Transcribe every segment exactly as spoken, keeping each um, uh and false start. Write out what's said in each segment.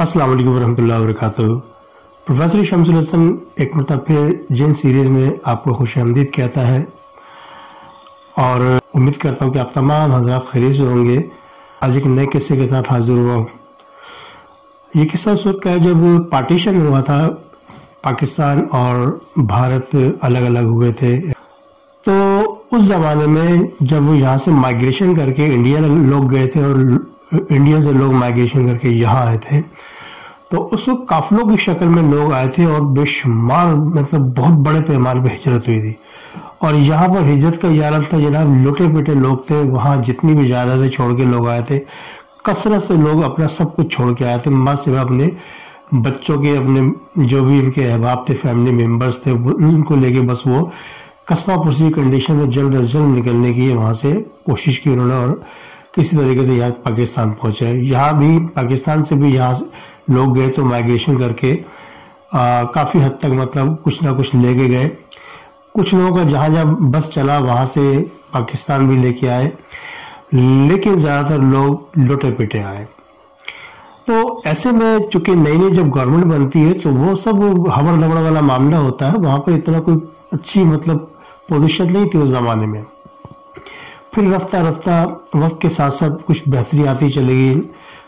अस्सलाम वालेकुम रहमतुल्लाहि व बरकातहू। प्रोफेसर शम्स उल हसन एक मरतबा फिर जिन सीरीज़ में आपको खुशामदीद कहता है और उम्मीद करता हूँ कि आप तमाम हज़रात खैरियत से होंगे। आज एक नए किस्से के साथ हाजिर हुआ हूँ। ये किस्सा उस वक्त का है जब पार्टीशन हुआ था, पाकिस्तान और भारत अलग अलग हुए थे। तो उस ज़माने में जब वो यहाँ से माइग्रेशन करके इंडिया लोग गए थे और इंडिया से लोग माइग्रेशन करके यहाँ आए थे, तो उस वक्त काफिलों की शक्ल में लोग आए थे और बेशुमार मतलब बहुत बड़े पैमाने पर हिजरत हुई थी। और यहाँ पर हिजरत का यार था जनाब, लुटे पिटे लोग थे। वहाँ जितनी भी जायदादें छोड़ के लोग आए थे, कसरत से लोग अपना सब कुछ छोड़ के आए थे। माँ सिवा अपने बच्चों के, अपने जो भी उनके अहबाब थे, फैमिली मेम्बर्स थे, उनको लेके बस वो कस्बा पुरसी कंडीशन में जल्द अज जल्द निकलने की वहाँ से कोशिश की उन्होंने और किसी तरीके से यहाँ पाकिस्तान पहुँचे। यहाँ भी पाकिस्तान से भी यहाँ लोग गए तो माइग्रेशन करके काफ़ी हद तक मतलब कुछ ना कुछ लेके गए। कुछ लोगों का जहाँ जहाँ बस चला वहाँ से पाकिस्तान भी लेके आए, लेकिन ज़्यादातर लोग लुटे पिटे आए। तो ऐसे में चूँकि नई नई जब गवर्नमेंट बनती है तो वो सब हबड़ दबड़ वाला मामला होता है। वहाँ पर इतना कोई अच्छी मतलब पोजीशन नहीं थी उस ज़माने में। फिर रफ्ता रफ्ता वक्त के साथ साथ कुछ बेहतरी आती चली गई,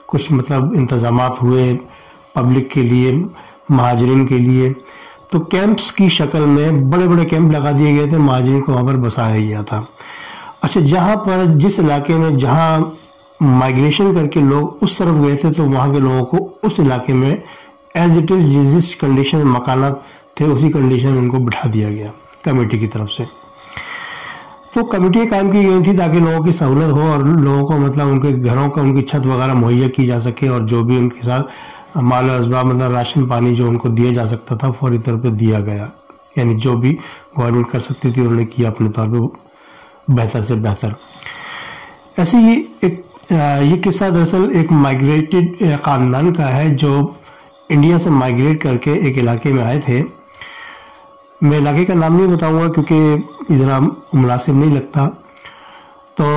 कुछ मतलब इंतज़ामात हुए पब्लिक के लिए, महाजरीन के लिए। तो कैंप्स की शक्ल में बड़े बड़े कैंप लगा दिए गए थे, महाजरीन को वहाँ पर बसाया गया था। अच्छा, जहाँ पर जिस इलाके में जहाँ माइग्रेशन करके लोग उस तरफ गए थे, तो वहाँ के लोगों को उस इलाके में एज इट इज़ जिस कंडीशन में मकानात थे उसी कंडीशन में उनको बिठा दिया गया कमेटी की तरफ से। तो कमेटी कायम की गई थी ताकि लोगों की सहूलत हो और लोगों को मतलब उनके घरों का, उनकी छत वगैरह मुहैया की जा सके और जो भी उनके साथ माल असबाब मतलब राशन पानी जो उनको दिया जा सकता था फौरी तौर पर दिया गया। यानी जो भी गवर्नमेंट कर सकती थी उन्होंने किया अपने तौर पर बेहतर से बेहतर। ऐसे ही एक ये किस्सा दरअसल एक माइग्रेटेड ख़ानदान का है जो इंडिया से माइग्रेट करके एक इलाके में आए थे। मैं इलाके का नाम नहीं बताऊंगा क्योंकि ज़रा मुनासिब नहीं लगता। तो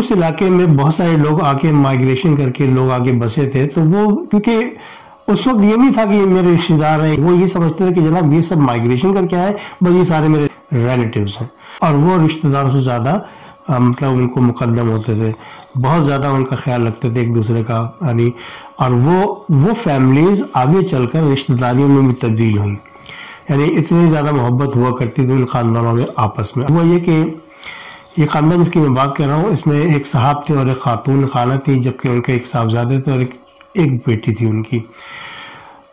उस इलाके में बहुत सारे लोग आके माइग्रेशन करके लोग आके बसे थे। तो वो क्योंकि उस वक्त ये नहीं था कि मेरे रिश्तेदार हैं, वो ये समझते थे कि जनाब ये सब माइग्रेशन करके आए, बस ये सारे मेरे रिलेटिव्स हैं। और वो रिश्तेदारों से ज़्यादा मतलब उनको मुकदम होते थे, बहुत ज़्यादा उनका ख्याल रखते थे एक दूसरे का। यानी और वो वो फैमिलीज़ आगे चलकर रिश्तेदारियों में भी तब्दील हुई। यानी इतनी ज़्यादा मोहब्बत हुआ करती थी उन ख़ानदानों में आपस में। वो ये कि ये ख़ानदान जिसकी मैं बात कर रहा हूँ, इसमें एक साहब थे और एक ख़ातून खाना थी, जबकि उनके एक साहबजादे थे और एक, एक बेटी थी उनकी।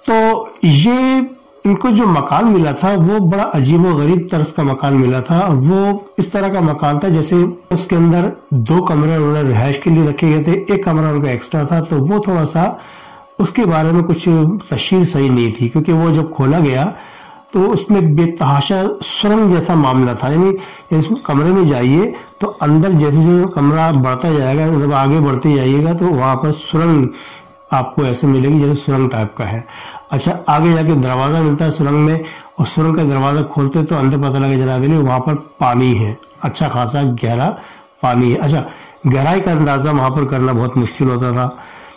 तो ये इनको जो मकान मिला था वो बड़ा अजीब और गरीब तर्ज का मकान मिला था। वो इस तरह का मकान था जैसे उसके अंदर दो कमरे उन्होंने रिहाइश के लिए रखे गए थे, एक कमरा उनका एक्स्ट्रा था। तो वो थोड़ा सा उसके बारे में कुछ तशरीह सही नहीं थी, क्योंकि वो जब खोला गया तो उसमें बेतहाशा सुरंग जैसा मामला था। यानी इस कमरे में जाइए तो अंदर जैसे जैसे कमरा बढ़ता जाएगा, जब आगे बढ़ते जाइएगा तो वहाँ पर सुरंग आपको ऐसे मिलेगी जैसे सुरंग टाइप का है। अच्छा, आगे जाके दरवाज़ा मिलता है सुरंग में, और सुरंग का दरवाज़ा खोलते तो अंदर पता लगे जनाब ये वहाँ पर पानी है, अच्छा खासा गहरा पानी है। अच्छा, गहराई का अंदाज़ा वहाँ पर करना बहुत मुश्किल होता था,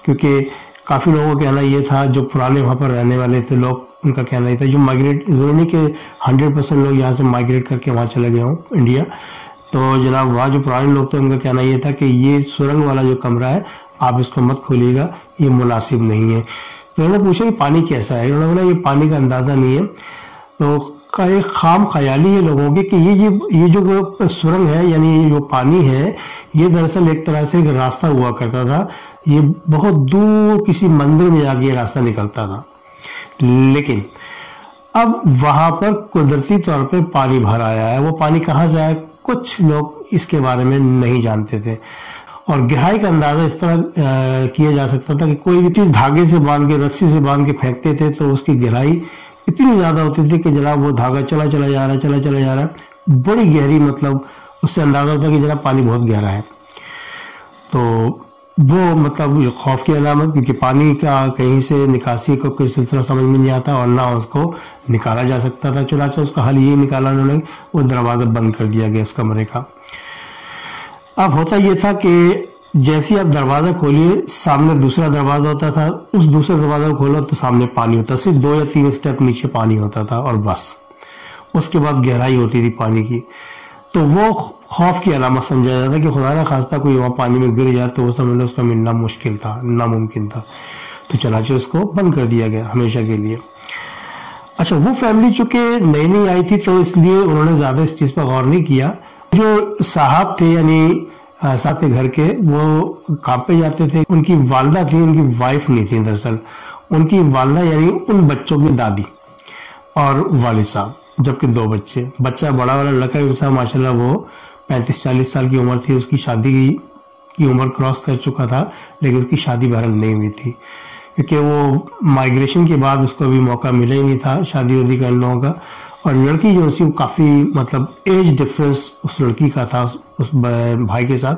क्योंकि काफ़ी लोगों का कहना ये था, जो पुराने वहाँ पर रहने वाले थे लोग, उनका कहना ये था जो माइग्रेट, यानी कि हंड्रेड परसेंट लोग यहाँ से माइग्रेट करके वहाँ चले गए हों इंडिया, तो जनाब वहाँ जो पुराने लोग थे उनका कहना ये था कि ये सुरंग वाला जो कमरा है आप इसको मत खोलिएगा, ये मुनासिब नहीं है। तो उन्होंने पूछा कि पानी कैसा है, उन्होंने बोला ये पानी का अंदाज़ा नहीं है। तो का एक खाम ख्याली है लोगों की कि ये ये ये जो सुरंग है यानी ये जो पानी है ये दरअसल एक तरह से एक रास्ता हुआ करता था, ये बहुत दूर किसी मंदिर में जाके ये रास्ता निकलता था। लेकिन अब वहाँ पर कुदरती तौर पर पानी भर आया है। वो पानी कहाँ से आया कुछ लोग इसके बारे में नहीं जानते थे, और गहराई का अंदाज़ा इस तरह किया जा सकता था कि कोई भी चीज़ धागे से बांध के, रस्सी से बांध के फेंकते थे तो उसकी गहराई इतनी ज़्यादा होती थी कि जनाब वो धागा चला चला जा रहा है, चला चला जा रहा है, बड़ी गहरी मतलब उससे अंदाज़ा होता कि जनाब पानी बहुत गहरा है। तो वो मतलब खौफ की अलामत, क्योंकि पानी का कहीं से निकासी को कोई सिलसिला समझ में नहीं आता और ना उसको निकाला जा सकता था। चुनाचा उसका हल ये निकाला उन्होंने, वो दरवाज़ा बंद कर दिया गया इस कमरे का। अब होता ये था कि जैसे आप दरवाजा खोलिए सामने दूसरा दरवाजा होता था, उस दूसरे दरवाजा को खोलो तो सामने पानी होता, सिर्फ दो या तीन स्टेप नीचे पानी होता था और बस, उसके बाद गहराई होती थी पानी की। तो वो खौफ की अलामत समझा जाता था कि खुदा ना खास्ता कोई वहाँ पानी में गिर जाए तो वो समझ लो उसका मिलना मुश्किल था, नामुमकिन था, तो चनाचे उसको बंद कर दिया गया हमेशा के लिए। अच्छा, वो फैमिली चूंकि नई नई आई थी तो इसलिए उन्होंने ज़्यादा इस चीज़ पर गौर नहीं किया। जो साहब थे यानी साथ घर के, वो काम पे जाते थे, उनकी वालदा थी, उनकी वाइफ नहीं थी दरअसल, उनकी वालदा यानी उन बच्चों की दादी और वालिद साहब, जबकि दो बच्चे, बच्चा बड़ा वाला लड़का है साहब माशाल्लाह वो पैंतीस चालीस साल की उम्र थी उसकी, शादी की उम्र क्रॉस कर चुका था लेकिन उसकी शादी बहरहाल नहीं हुई थी क्योंकि वो माइग्रेशन के बाद उसको अभी मौका मिला ही नहीं था शादी वादी कर लोगों का। और लड़की जो थी वो काफ़ी मतलब एज डिफरेंस उस लड़की का था उस भाई के साथ,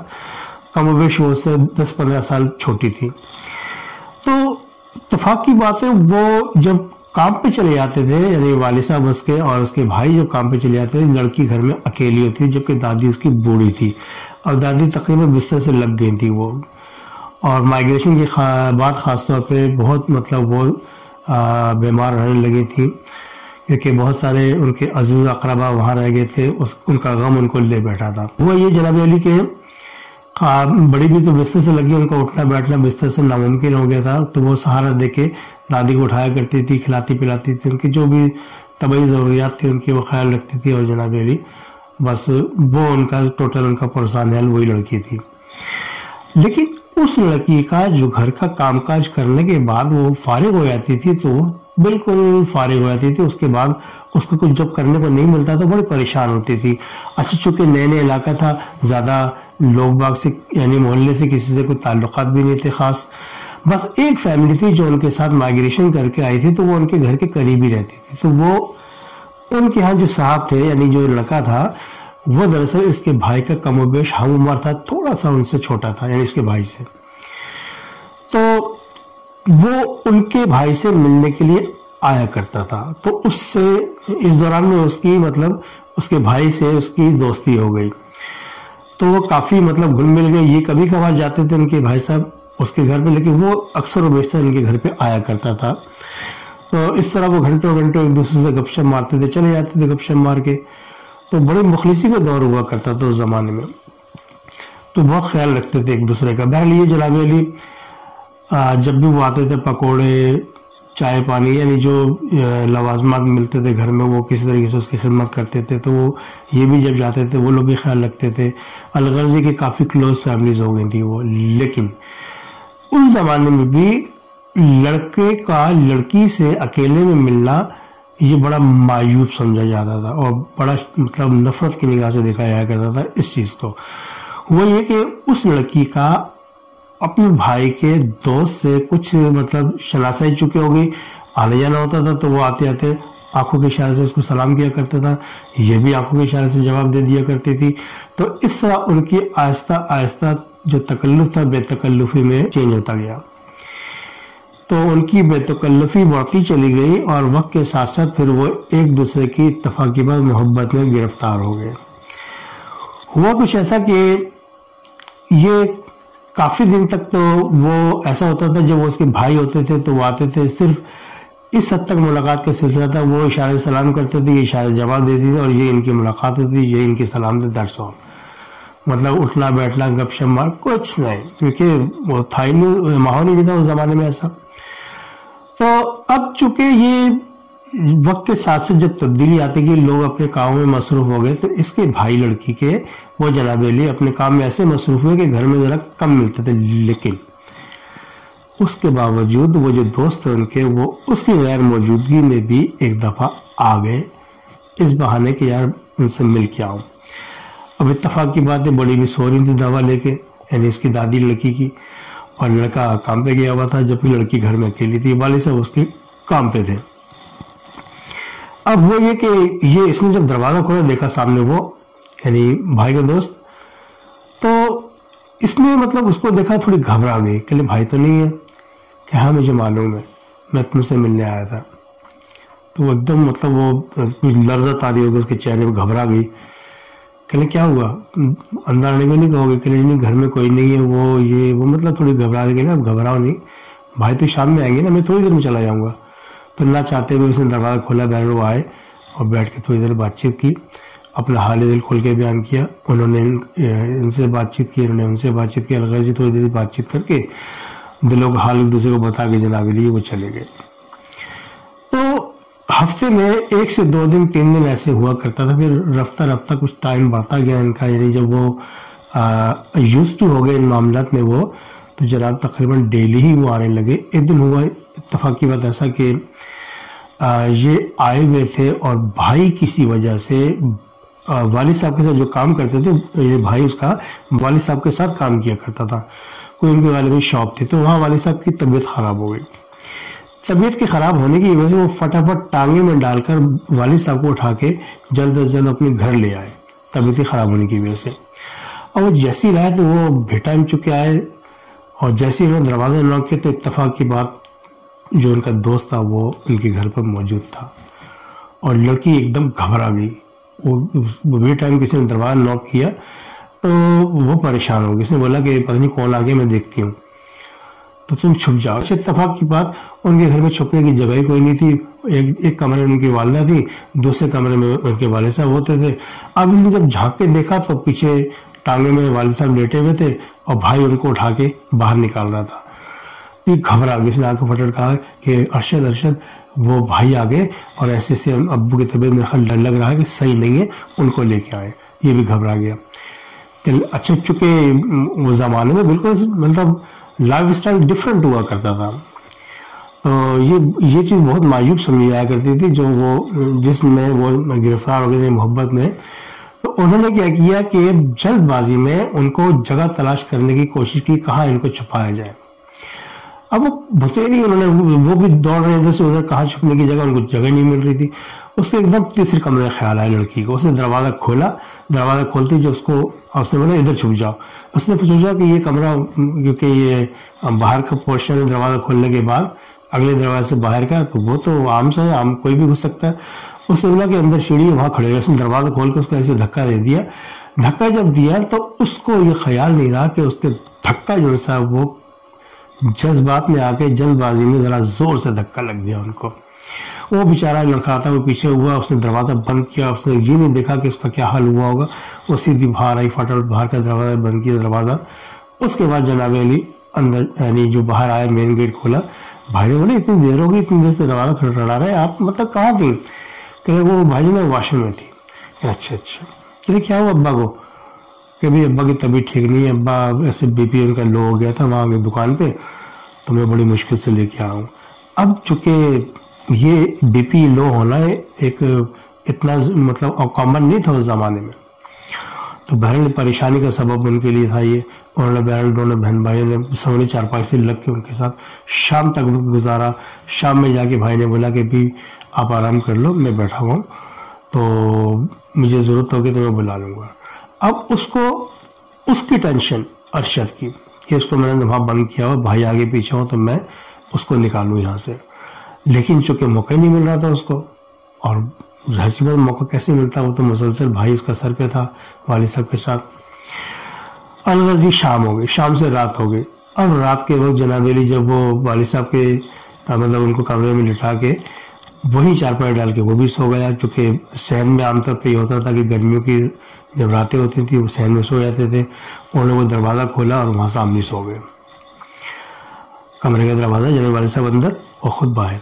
कम वेश वो उससे दस पंद्रह साल छोटी थी। तो इत्तेफाक की बात है वो जब काम पे चले जाते थे यानी वाले साहब उसके और उसके भाई जब काम पे चले जाते थे, लड़की घर में अकेली होती थी जबकि दादी उसकी बूढ़ी थी और दादी तकरीबन बिस्तर से लग गई थी वो। और माइग्रेशन के बाद ख़ासतौर पे बहुत मतलब वो बीमार रहने लगी थी क्योंकि बहुत सारे उनके अजीज अकरबा वहाँ रह गए थे, उस उनका गम उनको ले बैठा था। वो ये जनाब अली के बड़ी भी तो बिस्तर से लगी, उनका उठना बैठना बिस्तर से नामुमकिन हो गया था, तो वो सहारा देके दादी को उठाया करती थी, खिलाती पिलाती थी, उनकी जो भी तबई ज़रूरियात थी उनकी वो ख्याल रखती थी। और जनाब अली बस वो उनका टोटल उनका परेशान हाल वही लड़की थी। लेकिन उस लड़की का जो घर का कामकाज करने के बाद वो फारिग हो जाती थी तो बिल्कुल फारिग हो जाती थी, उसके बाद उसको कुछ जब करने को नहीं मिलता तो बड़ी परेशान होती थी। अच्छा, चूंकि नए नए इलाका था, ज़्यादा लोग बाग से यानी मोहल्ले से किसी से कोई ताल्लुकात भी नहीं थे ख़ास, बस एक फैमिली थी जो उनके साथ माइग्रेशन करके आई थी तो वो उनके घर के करीब ही रहती थी। तो वो उनके यहाँ जो साहब थे यानी जो लड़का था वो दरअसल इसके भाई का कमोबेश हम उम्र था, थोड़ा सा उनसे छोटा था यानी इसके भाई से। तो वो उनके भाई से मिलने के लिए आया करता था, तो उससे इस दौरान में उसकी मतलब उसके भाई से उसकी दोस्ती हो गई, तो वो काफ़ी मतलब घुल मिल गए। ये कभी कभार जाते थे उनके भाई साहब उसके घर पे, लेकिन वो अक्सर वेशतर उनके घर पे आया करता था। तो इस तरह वो घंटों घंटों एक दूसरे से गपशप मारते थे, चले जाते थे गपशप मार के। तो बड़े मुखलिसी का दौर हुआ करता था उस ज़माने में, तो बहुत ख्याल रखते थे एक दूसरे का। बहरहाल ये जनाब अली जब भी वो आते थे पकोड़े चाय पानी यानी जो लवाजमात मिलते थे घर में वो किसी तरीके से उसकी खिदमत करते थे। तो वो ये भी जब जाते थे वो लोग भी ख्याल रखते थे, अलगर्जी के काफ़ी क्लोज फैमिलीज हो गई थी वो। लेकिन उस ज़माने में भी लड़के का लड़की से अकेले में मिलना ये बड़ा मायूब समझा जाता था और बड़ा मतलब नफरत की निगाह से देखा जाया करता था इस चीज़ को। वो ये कि उस लड़की का अपने भाई के दोस्त से कुछ मतलब शनासाई चुके हो गई, आने जाना होता था तो वो आते आते आंखों के इशारे से उसको सलाम किया करता था, ये भी आंखों के इशारे से जवाब दे दिया करती थी। तो इस तरह उनकी आहिस्ता आहिस्ता जो तकल्लुफ था बेतकल्लुफी में चेंज होता गया, तो उनकी बेतकल्लुफी बढ़ती चली गई और वक्त के साथ साथ फिर वो एक दूसरे की इत्तफाक़ी बात मोहब्बत में गिरफ्तार हो गए। हुआ कुछ ऐसा कि ये काफ़ी दिन तक तो वो ऐसा होता था, जब वो उसके भाई होते थे तो वो आते थे, सिर्फ इस हद तक मुलाकात का सिलसिला था, वो इशारे सलाम करते थे, ये इशारे जवाब देती थी और ये इनकी मुलाकात होती, ये इनकी सलाम थे दरअसल, मतलब उठना बैठना गपशप मार कुछ नहीं, क्योंकि वो था ही नहीं, माहौल ही नहीं था उस ज़माने में ऐसा। तो अब चूँकि ये वक्त के साथ साथ जब तब्दीली आती कि लोग अपने काम में मसरूफ़ हो गए, तो इसके भाई लड़की के वो जनाब अली अपने काम में ऐसे मसरूफ हुए कि घर में ज़रा कम मिलते थे। लेकिन उसके बावजूद वो जो दोस्त थे उनके वो उसकी गैर मौजूदगी में भी एक दफ़ा आ गए इस बहाने कि यार उनसे मिल के आऊँ। अब इत्तफाक की बात है बड़ी भी सो रही थी दवा लेके यानी इसकी दादी लड़की की, और लड़का काम पे गया हुआ था जबकि लड़की घर में अकेली थी, वाले साहब उसके काम पे थे। अब वो ये कि ये इसने जब दरवाज़ा खोला देखा सामने वो यानी भाई का दोस्त, तो इसने मतलब उसको देखा थोड़ी घबरा गई, कहले भाई तो नहीं है, कि हाँ मुझे मालूम है मैं तुमसे मिलने आया था। तो एकदम मतलब वो कुछ लर्ज़ा तारी हो गई उसके चेहरे पर, घबरा गई कहने क्या हुआ, अंदर आने को नहीं कहोगे, कहने नहीं घर में कोई नहीं है, वो ये वो, मतलब थोड़ी घबरा देंगे ना। अब घबराओ नहीं भाई, तो शाम में आएंगे ना, मैं थोड़ी देर में चला जाऊँगा। तो ना चाहते हुए उसने दरवाज़ा खोला, बैरो आए और बैठ के थोड़ी देर बातचीत की, अपना हाल दिल खोल के बयान किया। उन्होंने इनसे बातचीत की, उन्होंने उनसे बातचीत की, अलग से थोड़ी देर बातचीत करके दिलों का हाल एक दूसरे को बता के जनाब लिए वो चले गए। तो हफ्ते में एक से दो दिन तीन दिन ऐसे हुआ करता था। फिर रफ्ता रफ्ता कुछ टाइम बढ़ता गया इनका, यानी जब वो यूज टू हो गए इन मामलात में वो, तो जनाब तकरीबन डेली ही वो आने लगे। एक दिन हुआ इत्तफाक की बात ऐसा कि आ, ये आए हुए थे और भाई किसी वजह से आ, वालिद साहब के साथ जो काम करते थे, ये भाई उसका वालिद साहब के साथ काम किया करता था, कोई उनके वाले में शॉप थी। तो वहाँ वालिद साहब की तबीयत ख़राब हो गई। तबीयत के ख़राब होने की वजह से वो फटाफट टांगे में डालकर वालिद साहब को उठा के जल्द अज जल्द अपने घर ले आए, तबीयत के ख़राब होने की वजह से। और जैसी रहा तो वो बेटा में चुके आए, और जैसे ही उन्होंने दरवाज़ा लॉक किया तो इत्तफाक की बात जो उनका दोस्त था वो उनके घर पर मौजूद था। और लड़की एकदम घबरा गई, वो वे टाइम किसी ने दरवाज़ा लॉक किया तो वो परेशान हो गई। उसने बोला कि पता नहीं कौन आ गया, मैं देखती हूँ, तो तुम छुप जाओ। इस इत्तफाक की बात उनके घर में छुपने की जगह ही कोई नहीं थी। एक एक कमरे में उनकी वालदा थी, दूसरे कमरे में उनके वाले साहब होते थे। अब इसने जब झाँक के देखा तो पीछे टांगे में वाले साहब लेटे हुए थे और भाई उनको उठा के बाहर निकाल रहा था। घबरा गई, उसने आंखें फटक कहा कि अरशद अरशद वो भाई आ गए और ऐसे से अब्बू की तबीयत मेरा डर लग रहा है कि सही नहीं है, उनको लेके आए। ये भी घबरा गया। अच्छा, चूंकि वो ज़माने में बिल्कुल मतलब लाइफ स्टाइल डिफरेंट हुआ करता था, तो ये ये चीज़ बहुत मायूब समझ आया करती थी जो वो जिसमें वो गिरफ्तार हो गए थे मोहब्बत में। तो उन्होंने क्या किया कि जल्दबाजी में उनको जगह तलाश करने की कोशिश की, कहाँ इनको छुपाया जाए। अब वो बसेरी, उन्होंने वो भी दौड़ रहे इधर से उधर, कहाँ छुपने की जगह, उनको जगह नहीं मिल रही थी। उसके एकदम तीसरे कमरे का ख्याल आया लड़की को। उसने दरवाज़ा खोला, दरवाज़ा खोलते जब उसको उसने बोला इधर छुप जाओ। उसने सोचा कि ये कमरा, क्योंकि ये बाहर का पोर्शन है, दरवाज़ा खोलने के बाद अगले दरवाजे से बाहर का, तो वो तो आम से आम कोई भी घुस सकता है। उसने बोला कि अंदर सीढ़ी है, वहाँ खड़े हो। उसने दरवाज़ा खोल के उसको ऐसे धक्का दे दिया। धक्का जब दिया तो उसको ये ख्याल नहीं रहा कि उसके धक्का जो सा वो जज्बात में आके जल्दबाजी में ज़रा ज़ोर से धक्का लग गया उनको। वो बेचारा लड़का था, वो पीछे हुआ, उसने दरवाज़ा बंद किया। उसने ये नहीं देखा कि उसका क्या हाल हुआ होगा। वो सीधी बाहर आई, फटाफट बाहर का दरवाज़ा बंद किया दरवाज़ा। उसके बाद जनाब अली अंदर, यानी जो बाहर आया, मेन गेट खोला। भाई ने बोले इतनी देर हो गई, इतनी देर से दरवाज़ा खटखटा रहा है, आप मतलब कहाँ थी? कह वो भाई ने वाशरूम में थी। अच्छा अच्छा, चलिए क्या हुआ अब्बा को? कि भाई अब्बा की तबीयत ठीक नहीं है, अब्बा ऐसे बीपी उनका लो हो गया था वहाँ की दुकान पे, तो मैं बड़ी मुश्किल से लेके आया हूँ। अब चूँकि ये बीपी लो होना एक इतना मतलब कॉमन नहीं था उस ज़माने में, तो बहरहाल परेशानी का सबब उनके लिए था ये। उन्होंने बहरहाल दोनों बहन भाई ने सोने चारपाई से लग के उनके साथ शाम तक गुजारा। शाम में जाके भाई ने बोला कि भाई आप आराम कर लो, मैं बैठा हुआ हूँ, तो मुझे ज़रूरत होगी तो मैं बुला लूँगा। अब उसको उसकी टेंशन अरशद की कि उसको मैंने वहाँ बंद किया हुआ, भाई आगे पीछे हो तो मैं उसको निकालूँ यहाँ से। लेकिन चूँकि मौका नहीं मिल रहा था उसको, और हसी में मौका कैसे मिलता, वो तो मुसलसल भाई उसका सर पे था वालिद साहब के साथ। अलग शाम हो गई, शाम से रात हो गई। अब रात के वक्त जनाब अली जब वो वालिद साहब के मतलब उनको कमरे में लिटा के वही चारपाई डाल के वो भी सो गया। चूँकि शहर में आमतौर पर ये होता था कि गर्मियों की जब रातें होती थी वो सहन में सो जाते थे। उन्होंने वो दरवाज़ा खोला और वहाँ सामने सो गए, कमरे का दरवाज़ा, जनाब वाले साहब अंदर और ख़ुद बाहर।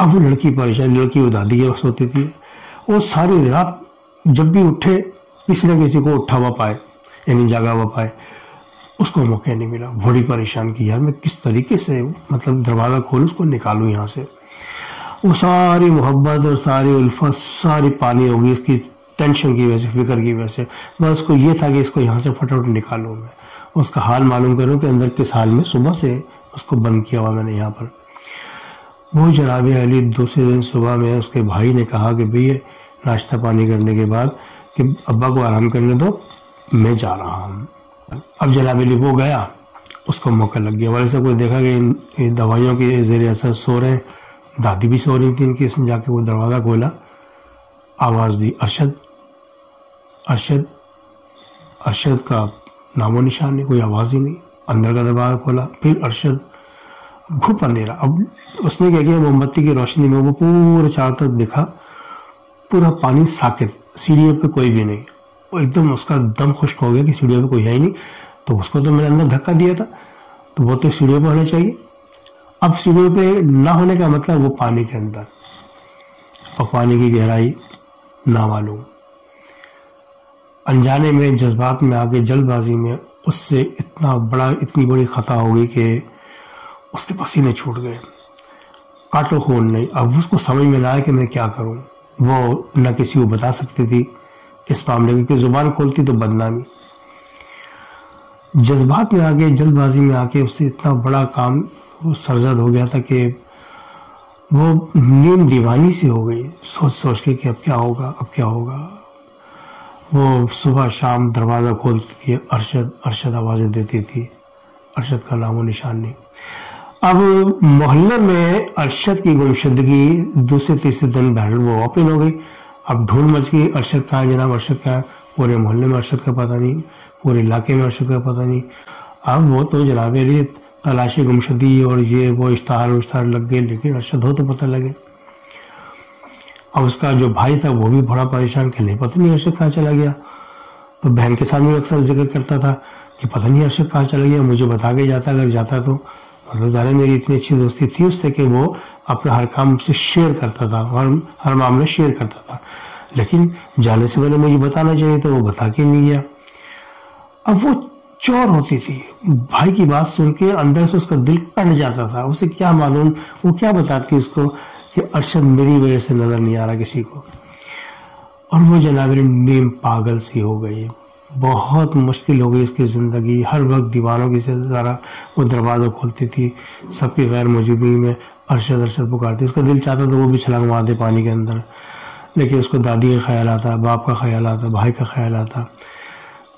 अब वो लड़की परेशान, लड़की वो दादी के पास सोती थी। वो सारी रात जब भी उठे किसी न किसी को उठा हुआ पाए, यानी जागा हुआ पाए, उसको मौका नहीं मिला। बड़ी परेशान की, यार मैं किस तरीके से मतलब दरवाज़ा खोलूँ, उसको निकालूँ यहाँ से। वो सारी मोहब्बत और सारी उल्फत सारी पानी होगी उसकी टेंशन की वजह से, फिक्र की वजह से। बस उसको ये था कि इसको यहाँ से फटाफट निकालूँ, मैं उसका हाल मालूम करूँ कि अंदर किस हाल में, सुबह से उसको बंद किया हुआ मैंने यहाँ पर। वो जनाब अली दूसरे दिन सुबह में उसके भाई ने कहा कि भैया नाश्ता पानी करने के बाद कि अब्बा को आराम करने दो, मैं जा रहा हूँ। अब जनाब अली वो गया, उसको मौका लग गया। वैसे कोई देखा कि दवाइयों के ज़ेर असर सो रहे हैं, दादी भी सो रही थी इनकी। उसने जाके वो दरवाज़ा खोला, आवाज़ दी, अरशद अरशद अरशद का नामो निशान नहीं, कोई आवाज़ ही नहीं। अंदर का दरवाजा खोला, फिर अरशद घुप अंधेरा। अब उसने क्या किया, मोमबत्ती की रोशनी में वो पूरे चारों तरफ देखा, पूरा पानी साकित, सीढ़ियों पे कोई भी नहीं। वो एकदम उसका दम खुश्क हो गया कि सीढ़ियों पे कोई है ही नहीं। तो उसको तो मैंने अंदर धक्का दिया था, तो वो तो सीढ़ियों पर होना चाहिए। अब सीढ़ियों पे ना होने का मतलब वो पानी के अंदर, और पानी की गहराई ना मालूम। अनजाने में, जज्बात में आके, जल्दबाजी में उससे इतना बड़ा इतनी बड़ी खता हो गई कि उसके पसीने छूट गए, काटो खून नहीं। अब उसको समझ में ना आया कि मैं क्या करूं। वो न किसी को बता सकती थी इस मामले में, क्योंकि जुबान खोलती तो बदनामी। जज्बात में आके, जल्दबाजी में आके उससे इतना बड़ा काम सरजद हो गया था कि वो नींद दीवानी सी हो गई, सोच सोच के कि अब क्या होगा, अब क्या होगा। वो सुबह शाम दरवाज़ा खोलती थी, अरशद अरशद आवाज़ें देती थी, अरशद का नामो निशान नहीं। अब मोहल्ले में अरशद की गुमशुदगी दूसरे तीसरे दिन बहरल वो ओपन हो गई। अब ढोल मच गई, अरशद कहाँ है जनाब, अरशद कहाँ है। पूरे मोहल्ले में अरशद का पता नहीं, पूरे इलाके में अरशद का पता नहीं। अब वो तो जनाब लिए तलाशी गुमशुदगी और ये वो इश्तहार उश्तहार लग गए, लेकिन अरशद हो तो पता लगे। अब उसका जो भाई था वो भी बड़ा परेशान, कि नहीं पता नहीं अरशद कहाँ चला गया। तो बहन के सामने अक्सर जिक्र करता था कि पता नहीं अरशद कहाँ चला गया, मुझे बता के जाता अगर जाता तो। मतलब ज़ाहिर मेरी इतनी अच्छी दोस्ती थी उससे कि वो अपना हर काम मुझसे शेयर करता था, हर हर मामला शेयर करता था, लेकिन जाने से पहले मुझे बताना चाहिए, तो वो बता के नहीं गया। अब वो चोर होती थी, भाई की बात सुन के अंदर से उसका दिल कट जाता था। उसे क्या मालूम, वो क्या बताती उसको कि अरशद मेरी वजह से नज़र नहीं आ रहा किसी को। और वो जनाब नीम पागल सी हो गई, बहुत मुश्किल हो गई उसकी ज़िंदगी। हर वक्त दीवानों की से ज़रा वो दरवाज़ा खोलती थी, सबकी गैर मौजूदगी में अरशद अरशद पुकारती। उसका दिल चाहता था वो भी छलांग मार दे पानी के अंदर, लेकिन उसको दादी का ख्याल आता, बाप का ख्याल आता, भाई का ख्याल आता।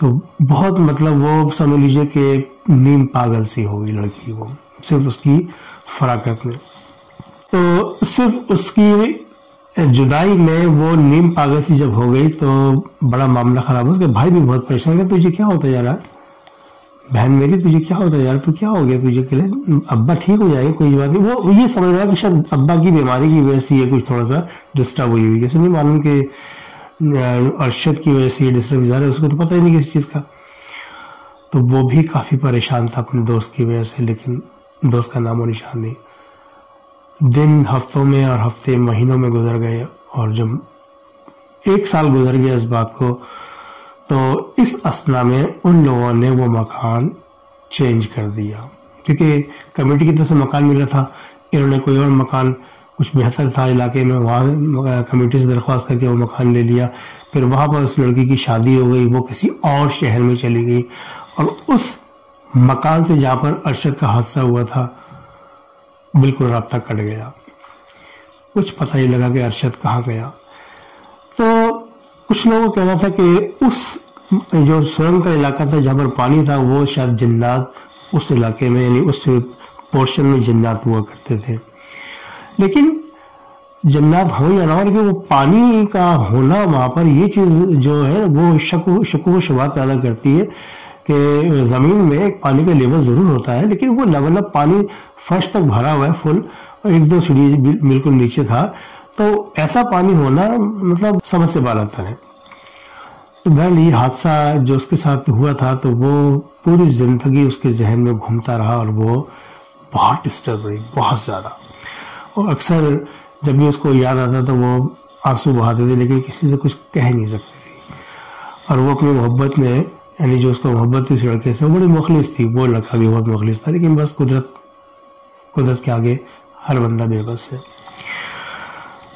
तो बहुत मतलब वो समझ लीजिए कि नीम पागल सी हो गई लड़की, वो सिर्फ उसकी फराकत में, तो सिर्फ उसकी जुदाई में वो नीम पागल सी जब हो गई तो बड़ा मामला ख़राब हो। उसके भाई भी बहुत परेशान है, तुझे क्या होता है यार, बहन मेरी तुझे क्या होता है यार, तू क्या हो गया तुझे, के लिए अब्बा ठीक हो जाएगा, कोई बात नहीं। वो ये समझ रहा है कि शायद अब्बा की बीमारी की वजह से ये कुछ थोड़ा सा डिस्टर्ब हुई हुई है, नहीं मालूम कि अरशद की वजह से ये डिस्टर्ब जा रहा है, उसको तो पता ही नहीं किसी चीज़ का। तो वो भी काफ़ी परेशान था अपने दोस्त की वजह से, लेकिन दोस्त का नामो निशान नहीं। दिन हफ्तों में और हफ्ते महीनों में गुजर गए, और जब एक साल गुजर गया इस बात को, तो इस असना में उन लोगों ने वो मकान चेंज कर दिया, क्योंकि कमेटी की तरफ से मकान मिला था। इन्होंने कोई और मकान कुछ बेहतर था इलाके में, वहाँ कमेटी से दरख्वास्त करके वो मकान ले लिया। फिर वहाँ पर उस लड़की की शादी हो गई, वो किसी और शहर में चली गई, और उस मकान से जहाँ पर अरशद का हादसा हुआ था बिल्कुल रास्ता कट गया। कुछ पता ही लगा कि अरशद कहाँ गया। तो कुछ लोगों को कहना था कि उस जो सुरंग का इलाका था जहाँ पर पानी था, वो शायद जिन्नात उस इलाके में, यानी उस पोर्शन में जिन्नात हुआ करते थे। लेकिन जन्नात हो या ना हो, लेकिन वो पानी का होना वहाँ पर, ये चीज़ जो है वो शक शक शुबात पैदा करती है कि ज़मीन में एक पानी का लेवल ज़रूर होता है, लेकिन वो लेवल अब पानी फर्श तक भरा हुआ है फुल, और एक दो सीढ़ी बिल्कुल नीचे था। तो ऐसा पानी होना मतलब समझ से बाहर आता है। तो बहरहाल ये हादसा जो उसके साथ हुआ था, तो वो पूरी ज़िंदगी उसके जहन में घूमता रहा, और वो बहुत डिस्टर्ब रही, बहुत ज़्यादा। और अक्सर जब भी उसको याद आता तो वो आंसू बहाते थे, लेकिन किसी से कुछ कह नहीं सकती थी। और वो अपनी मोहब्बत में, यानी जो उसको मोहब्बत थी उस लड़के से, वो बड़ी मुखलिस थी, वो लड़का भी बहुत मुखलिस था, लेकिन बस कुदरत कुदरत के आगे हर बंदा बेबस है।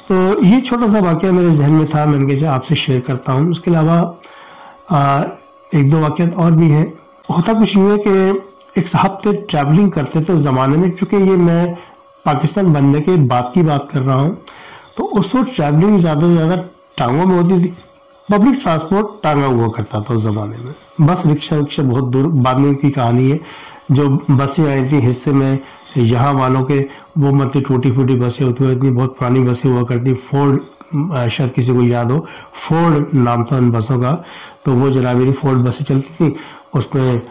तो ये छोटा सा वाक़या मेरे जहन में था, मैंने कहा आपसे शेयर करता हूँ। उसके अलावा एक दो वाक़यात और भी हैं। होता कुछ यूँ है कि एक साहब थे, ट्रैवलिंग करते थे ज़माने में, चूँकि ये मैं पाकिस्तान बनने के बाद की बात कर रहा हूँ, तो उस वक्त ट्रैवलिंग ज़्यादा से ज़्यादा टांगों में होती थी। पब्लिक ट्रांसपोर्ट टांगा हुआ करता था उस ज़माने में, बस रिक्शा रिक्शा बहुत दूर बाद में की कहानी है। जो बसें आई थी हिस्से में यहाँ वालों के, वो मतलब टूटी फूटी बसें होती हुई, इतनी बहुत पुरानी बसें हुआ करती, फोल्ड शायद किसी को याद हो, फोर्ड नाम था उन बसों का। तो वो जनाब मेरी फोर्ड बसें चलती थी, उसमें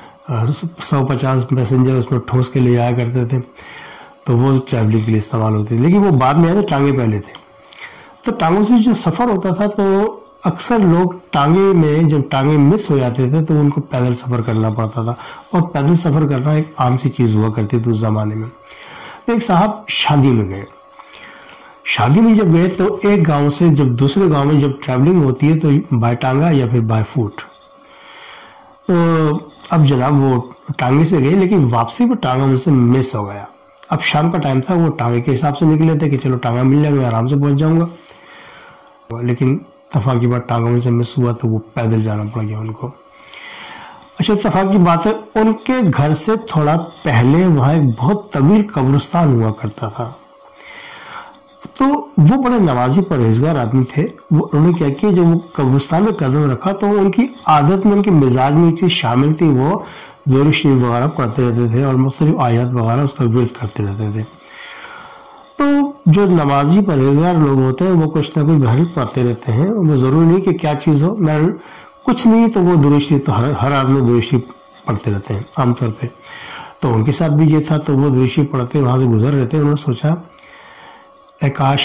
सौ पचास पैसेंजर उसमें ठोस के ले आया करते थे, तो वो ट्रैवलिंग के लिए इस्तेमाल होती थी। लेकिन वो बाद में आए थे, टांगे पहले थे। तो टांगों से जो सफ़र होता था, तो अक्सर लोग टांगे में, जब टांगे मिस हो जाते थे तो उनको पैदल सफ़र करना पड़ता था, और पैदल सफ़र करना एक आम सी चीज़ हुआ करती थी उस ज़माने में। एक साहब शादी में गए, शादी में जब गए तो एक गांव से जब दूसरे गांव में जब ट्रैवलिंग होती है तो बाय टांगा या फिर बाय फूट। तो अब जनाब वो टांगे से गए, लेकिन वापसी पर टांगा उनसे मिस हो गया। अब शाम का टाइम था, वो टांगे के हिसाब से निकले थे कि चलो टांगा मिल जाएगा, मैं आराम से पहुंच जाऊंगा। लेकिन तफा की बात टांगा उनसे मिस हुआ, तो वो पैदल जाना पड़ गया उनको। अच्छा, तफा की बात है, उनके घर से थोड़ा पहले वहाँ एक बहुत तवील कब्रिस्तान हुआ करता था। तो वो बड़े नमाजी परहेजगार आदमी थे, वो उन्होंने क्या किया, जब वो कब्रिस्तान में कदम रखा तो उनकी आदत में, उनके मिजाज में चीज़ शामिल थी, वो दौर शरीफ वगैरह पढ़ते रहते थे और मुख्तलिफ आयात वगैरह उस पर विर्द करते रहते थे। तो जो नमाजी परहेजगार लोग होते हैं वो कुछ ना कुछ बहर पढ़ते रहते हैं, उन्हें ज़रूरी नहीं कि क्या चीज़ हो, मैं कुछ नहीं तो वो दुरुस्ती, तो हर हर आदमी दुरुस्ती पढ़ते रहते हैं आमतौर पे। तो उनके साथ भी ये था, तो वो दुरुस्ती पढ़ते वहाँ से गुजर रहे थे। उन्होंने सोचा, आकाश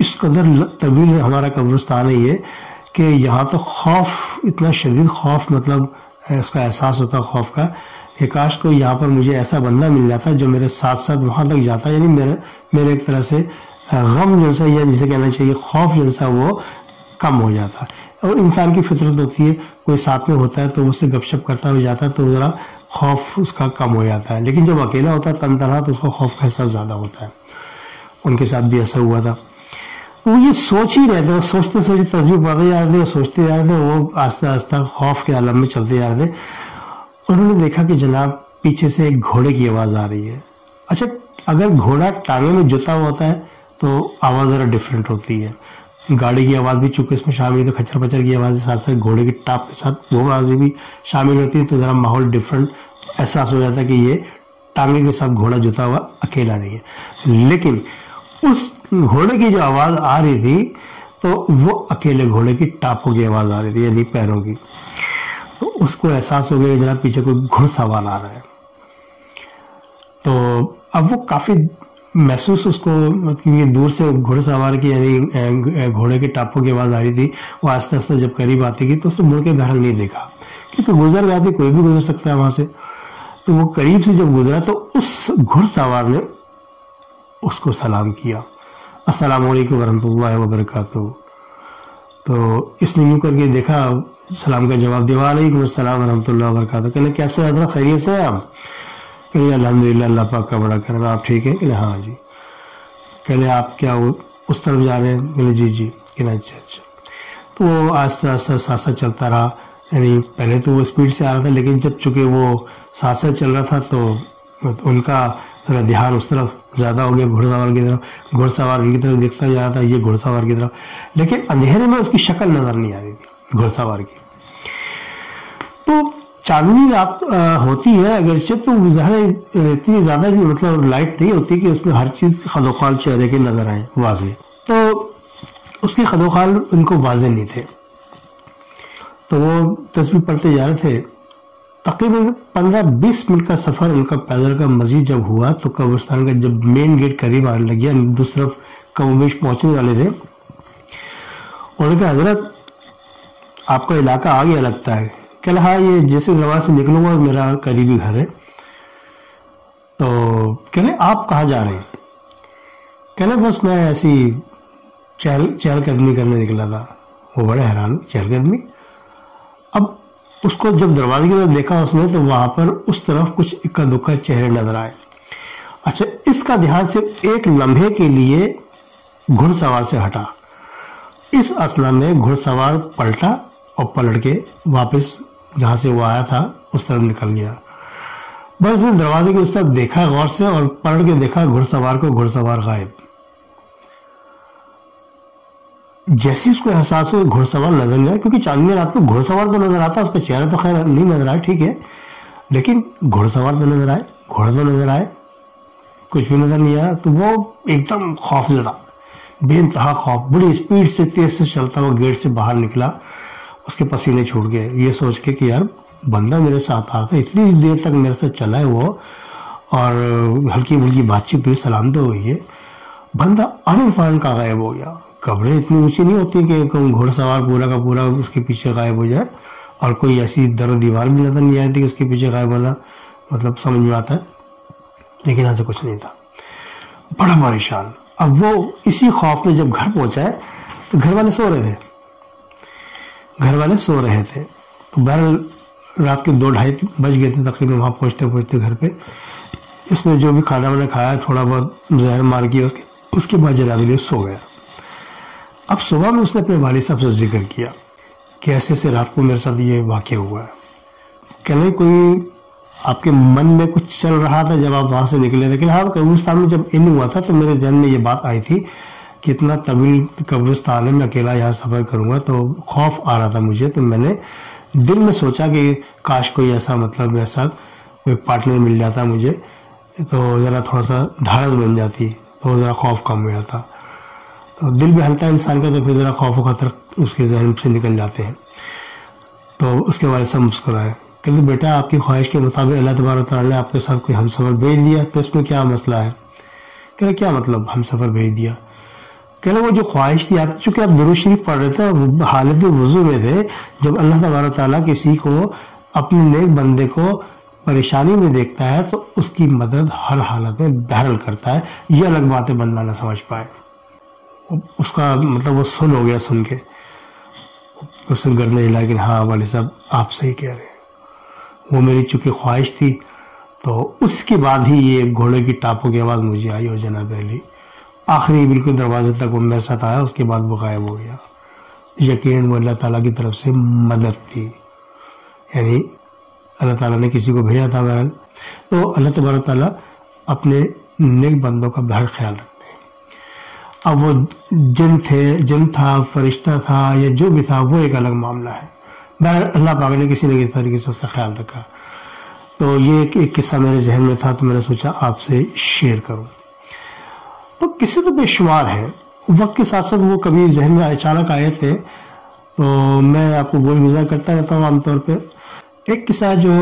इस कदर तवील हमारा कब्रिस्तान है ये, कि यहाँ तो खौफ, इतना शदीद खौफ, मतलब इसका एहसास होता खौफ का, कि काश को यहाँ पर मुझे ऐसा बंदा मिल जाता जो मेरे साथ साथ वहाँ तक जाता, यानी मेरे मेरे एक तरह से गम जैसा, या जिसे कहना चाहिए खौफ जैसा, वो कम हो जाता। और इंसान की फितरत होती है, कोई साथ में होता है तो उससे गपशप करता हुआ जाता है तो ज़रा खौफ उसका कम हो जाता है, लेकिन जब अकेला होता है तनतनहा तो उसका खौफ का एहसास ज़्यादा होता है। उनके साथ भी ऐसा हुआ था। वो ये सोच ही रहते, सोचते सोचते तस्वीर पढ़ते जा रहे थे, सोचते जा रहे थे, वो आस्ता आस्ता खौफ के आलम में चलते जा रहे थे। उन्होंने देखा कि जनाब पीछे से एक घोड़े की आवाज़ आ रही है। अच्छा, अगर घोड़ा टांगे में जुता हुआ होता है तो आवाज़ ज़रा डिफरेंट होती है, गाड़ी की आवाज़ भी चूंकि इसमें शामिल है, तो खचर पचर की आवाज़ के साथ साथ घोड़े की टाप के साथ वो आवाज़ भी शामिल होती है, तो ज़रा माहौल डिफरेंट एहसास हो जाता है कि ये टांगे के साथ घोड़ा जुता हुआ अकेला नहीं है। लेकिन उस घोड़े की जो आवाज़ आ रही थी तो वो अकेले घोड़े की टापों की आवाज़ आ रही थी, यानी पैरों की। तो उसको एहसास हो गया कि जनाब पीछे कोई घुड़सवार आ रहा है। तो अब वो काफ़ी महसूस उसको, ये दूर से घुड़सवार की यानी घोड़े के टापों की आवाज़ आ रही थी, वो आस्ते आस्ते जब करीब आती थी तो उसने मुड़ के बहरहाल नहीं देखा, क्योंकि गुजर गया थी, कोई भी गुजर सकता है वहाँ से। तो वो करीब से जब गुजरा तो उस घुड़सवार ने उसको सलाम किया, अस्सलाम वालेकुम रहमतुल्लाहि व बरकातहू। तो इसने यूँ करके देखा, सलाम का जवाब दिया, वालेकुम अस्सलाम व रहमतुल्लाहि व बरकातहू। कहने कैसे हो हजरत, खैरियत से हैं आप? कहिए अल्हम्दुलिल्लाह, अल्लाह पाक का बड़ा करम, आप ठीक है? कहले हाँ जी। कहले आप क्या उस तरफ जा रहे हैं? कहले जी जी। कहना अच्छा अच्छा। तो वो आस्ता आस्ता सासा चलता रहा, यानी पहले तो वो स्पीड से आ रहा था, लेकिन जब चूँकि वो सासा चल रहा था तो उनका थोड़ा ध्यान उस तरफ ज़्यादा हो गया, घुड़सवार की तरफ। घुड़सवार की तरफ देखता जा रहा था, ये घुड़सवार की तरफ, लेकिन अंधेरे में उसकी शक्ल नज़र नहीं आ रही थी घुड़सवार की। तो चांदनी रात होती है अगरचे, तो ज़ाहिर है इतनी ज़्यादा भी मतलब लाइट नहीं होती कि उसमें हर चीज़ खदोखाल चेहरे के नज़र आए वाजे, तो उसके खदोखाल उनको वाजे नहीं थे। तो वो तस्वीर पढ़ते जा रहे थे। तकरीबन पंद्रह बीस मिनट का सफ़र उनका पैदल का मजीद जब हुआ तो कब्रिस्तान का जब मेन गेट करीब आने लग गया, दूसरी तरफ कमोबेश पहुँचने वाले थे, उन्होंने कहा हजरत आपका इलाका आ गया लगता है। कल हाँ, ये जैसे दरवाज़ से निकलूंगा मेरा करीबी घर है। तो कहले आप कहाँ जा रहे हैं? कहले बस मैं ऐसी चहल चहलकदमी करने निकला था। वो बड़े हैरान, चहलकदमी? अब उसको जब दरवाजे की तरफ देखा उसने तो वहाँ पर उस तरफ कुछ इक्का दुक्का चेहरे नजर आए। अच्छा, इसका ध्यान सिर्फ एक लम्हे के लिए घुड़सवार से हटा। इस असला में घुड़सवार पलटा और पलट के वापस जहाँ से वो आया था उस तरफ निकल गया। बस उसने दरवाजे के उस तरफ देखा गौर से और पलट के देखा घुड़सवार को, घुड़सवार गायब। जैसे उसको एहसास हो घुड़सवार नजर नहीं आया, क्योंकि चांदनी रात को घुड़सवार तो नजर आता, उसका चेहरा तो खैर नहीं नजर आया, ठीक है, लेकिन घुड़सवार तो नजर आए, घोड़ा तो नजर आए, कुछ भी नजर नहीं आया। तो वो एकदम खौफजदा बेइंतहा खौफ, बड़ी स्पीड से तेज से चलता हुआ गेट से बाहर निकला, उसके पसीने छूट गए ये सोच के कि यार बंदा मेरे साथ आ रहा था, इतनी देर तक मेरे साथ चला है वो, और हल्की फुल्की बातचीत हुई, सलामदेह हुई है, बंदा अनफान का गायब हो गया। कब्रें इतनी ऊंची नहीं होती कि घोड़सवार पूरा का पूरा उसके पीछे गायब हो जाए, और कोई ऐसी दर दीवार भी नजर नहीं आई थी कि उसके पीछे गायब होना मतलब समझ में आता है, लेकिन यहाँ से कुछ नहीं था, बड़ा परेशान। अब वो इसी खौफ में जब घर पहुंचा है तो घर वाले सो रहे थे, घर वाले सो रहे थे तो बहरहाल रात के दो ढाई बज गए थे तकरीबन वहाँ पहुँचते पहुँचते घर पे। इसने जो भी खाना वाना खाया, थोड़ा बहुत जहर मार किया, उसके उसके बाद जरा भी सो गया। अब सुबह में उसने अपने वाले साहब से जिक्र किया कि ऐसे ऐसे रात को मेरे साथ ये वाक़या हुआ है, कहने कोई आपके मन में कुछ चल रहा था जब आप वहाँ से निकले, लेकिन हाँ कब्रिस्तान में जब इन हुआ था तो मेरे जहन में ये बात आई थी कि इतना तवील कब्रिस्तान है, मैं अकेला यहाँ सफ़र करूँगा, तो खौफ आ रहा था मुझे, तो मैंने दिल में सोचा कि काश कोई ऐसा मतलब मेरे साथ कोई पार्टनर मिल जाता मुझे, तो ज़रा थोड़ा सा ढारस बन जाती, तो ज़रा खौफ कम हो जाता। तो दिल भी हल्का इंसान का, तो फिर ज़रा खौफ खतर उसके जहन से निकल जाते हैं। तो उसके वाले सब मुस्कुराए, कहते बेटा आपकी ख्वाहिश के मुताबिक अल्लाह तबारक तआला ने आपके साथ कोई हमसफ़र भेज दिया, तो इसमें क्या मसला है? कह रहे क्या मतलब हमसफ़र भेज दिया? कह रहे वो जो ख्वाहिश थी, आप चूँकि आप दुरूद शरीफ पढ़ रहे थे, हालत वुज़ू में थे, जब अल्लाह तबारक तआला किसी को अपने नेक बंदे को परेशानी में देखता है तो उसकी मदद हर हालत में बहरल करता है। ये अलग बात है बंदा ना समझ पाए, उसका मतलब वो सुन हो गया, सुन के उसने गर्दन हिलाई कि हाँ वाले साहब आप सही कह रहे हैं, वो मेरी चूँकि ख्वाहिश थी। तो उसके बाद ही ये घोड़े की टापों की आवाज़ मुझे आई और जनाब अली आखिरी बिल्कुल दरवाजे तक वो मेरे साथ आया, उसके बाद वो गायब हो गया। यकीन वो अल्लाह ताला की तरफ से मदद थी, यानी अल्लाह ताला ने किसी को भेजा था। बहरहाल तो अल्लाह तबारक तआला अपने नेक बंदों का बड़ा ख्याल रखते हैं। अब वो जिन थे, जिन था, फरिश्ता था या जो भी था, वो एक अलग मामला है। बहरहाल अल्लाह पाक ने किसी न किसी तरीके से उसका ख्याल रखा। तो ये एक, एक किस्सा मेरे जहन में था, तो मैंने सोचा आपसे शेयर करूँ। तो किस्से तो बेशुमार हैं, वक्त के साथ साथ वो कभी जहन में अचानक आए थे, तो मैं आपको बोल गुजार करता रहता हूँ आमतौर पर। एक किस्सा जो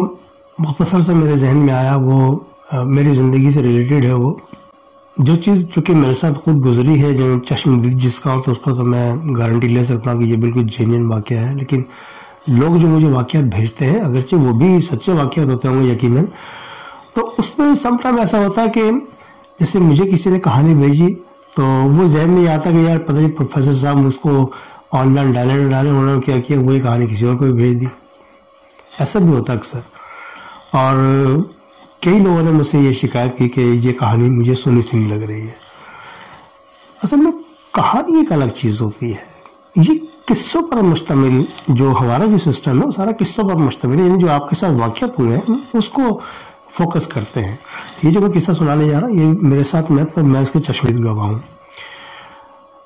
मुख्तसर से मेरे जहन में आया, वो आ, मेरी ज़िंदगी से रिलेटेड है। वो जो चीज़ चूँकि मेरे साथ खुद गुजरी है, जो चश्म जिसका हो तो उसको तो मैं गारंटी ले सकता हूँ कि ये बिल्कुल जेन्युइन वाक़या है, लेकिन लोग जो मुझे वाक़यात भेजते हैं, अगरचे वो भी सच्चे वाक़यात होते होंगे यकीनन, तो उसमें समटाइम ऐसा होता है कि जैसे मुझे किसी ने कहानी भेजी, तो वो जहन में आता कि यार पता नहीं प्रोफेसर साहब मुझको ऑनलाइन डाले न डाले, उन्होंने क्या किया, वही कहानी किसी और को भी भेज दी। ऐसा भी होता अक्सर, और कई लोगों ने मुझसे ये शिकायत की कि ये कहानी मुझे सुनी सुनी लग रही है। असल में कहानी एक अलग चीज़ होती है, ये किस्सों पर मुश्तमिल, जो हमारा जो सिस्टम है वो सारा किस्सों पर मुश्तमिल है, यानी जो आपके साथ वाक़यात हुए हैं उसको फोकस करते हैं। ये जो मैं किस्सा सुनाने जा रहा हूँ, ये मेरे साथ मैं तो मैं इसके चश्मिद गवाह हूँ।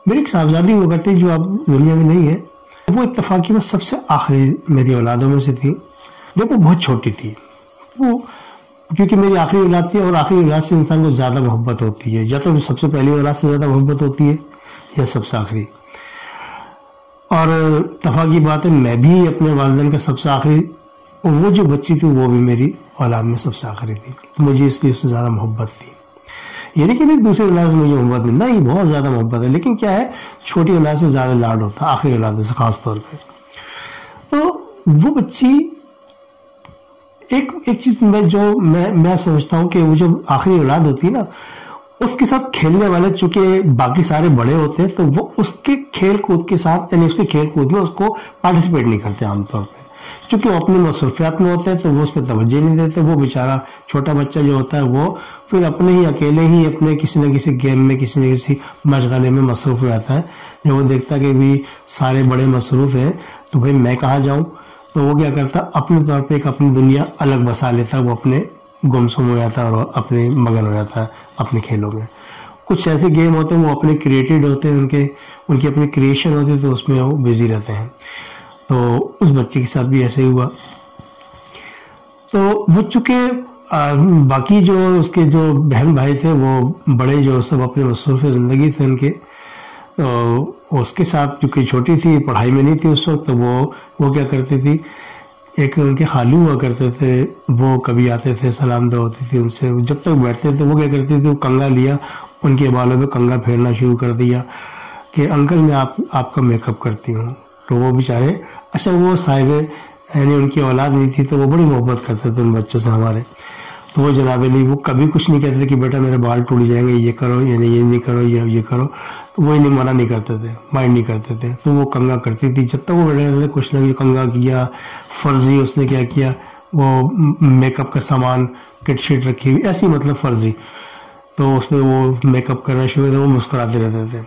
मेरी एक साहबजादी हुआ करती जो अब दुनिया में नहीं है, वो इत्तफाक़ी में सबसे आखिरी मेरी औलादों में से थी। जब वो बहुत छोटी थी, वो क्योंकि मेरी आखिरी औलाद थी, और आखिरी औलाद से इंसान को ज़्यादा मोहब्बत होती है, या तो सबसे पहली औलाद से ज़्यादा मोहब्बत होती है या सबसे आखिरी। और इत्तफाक़ की बात है, मैं भी अपने वालिदैन का सबसे आखिरी, और वो जो बच्ची थी वो भी मेरी औलाद में सबसे आखिरी थी, तो मुझे इसलिए उससे ज़्यादा मोहब्बत थी। यानी कि मेरी दूसरी औलाद से मुझे मोहब्बत नहीं, नहीं बहुत ज़्यादा मोहब्बत है, लेकिन क्या है छोटी औलाद से ज़्यादा लाड होता है, आखिरी औलाद में से खास तौर पे। तो वो बच्ची एक एक चीज़ में जो मैं मैं समझता हूँ कि वो जो आखिरी औलाद होती है ना, उसके साथ खेलने वाले चूँकि बाकी सारे बड़े होते हैं, तो वो उसके खेल कूद के साथ, यानी उसके खेल कूद में उसको पार्टिसिपेट नहीं करते आमतौर पर, चूँकि वो अपनी मसरूफियात में होते हैं, तो वो उस पर तवज्जो नहीं देते। वो बेचारा छोटा बच्चा जो होता है, वो फिर अपने ही अकेले ही अपने किसी न किसी गेम में, किसी न किसी मशगले में मसरूफ़ हो जाता है। जब वो देखता है कि भी सारे बड़े मसरूफ़ हैं, तो भाई मैं कहाँ जाऊँ, तो वो क्या करता है अपने तौर पर एक अपनी दुनिया अलग बसा लेता है, वो अपने गुमसुम हो जाता है और अपने मगन हो जाता है अपने खेलों में। कुछ ऐसे गेम होते हैं वो अपने क्रिएटेड होते हैं, उनके उनकी अपनी क्रिएशन होती है, तो उसमें वो बिजी रहते हैं। तो उस बच्चे के साथ भी ऐसे ही हुआ। तो वो चूँकि बाकी जो उसके जो बहन भाई थे वो बड़े जो सब अपने मसरूफ़ ज़िंदगी थे उनके, तो उसके साथ, चूँकि छोटी थी, पढ़ाई में नहीं थी उस वक्त, तो वो वो क्या करती थी, एक उनके खालू हुआ करते थे, वो कभी आते थे, सलाम दुआ होती थी उनसे, जब तक बैठते थे वो क्या करती थी, वो कंघा लिया, उनके बालों पे कंघा फेरना शुरू कर दिया कि अंकल मैं आप आपका मेकअप करती हूँ। तो वो बेचारे, अच्छा वो साहिब यानी उनकी औलाद नहीं थी, तो वो बड़ी मोहब्बत करते थे उन बच्चों से हमारे, तो वो जनाब अली वो कभी कुछ नहीं कहते थे कि बेटा मेरे बाल टूट जाएंगे, ये करो यानी ये नहीं करो, ये ये करो, तो वो इन्हें मना नहीं करते थे, माइंड नहीं करते थे। तो वो कंगा करती थी, जब तक वो बैठे रहते थे कुछ ना कुछ कंगा किया, फर्जी उसने क्या किया, वो मेकअप का सामान किट शीट रखी हुई ऐसी, मतलब फर्जी, तो उसमें वो मेकअप करना शुरू था, वो मुस्कुराते रहते थे,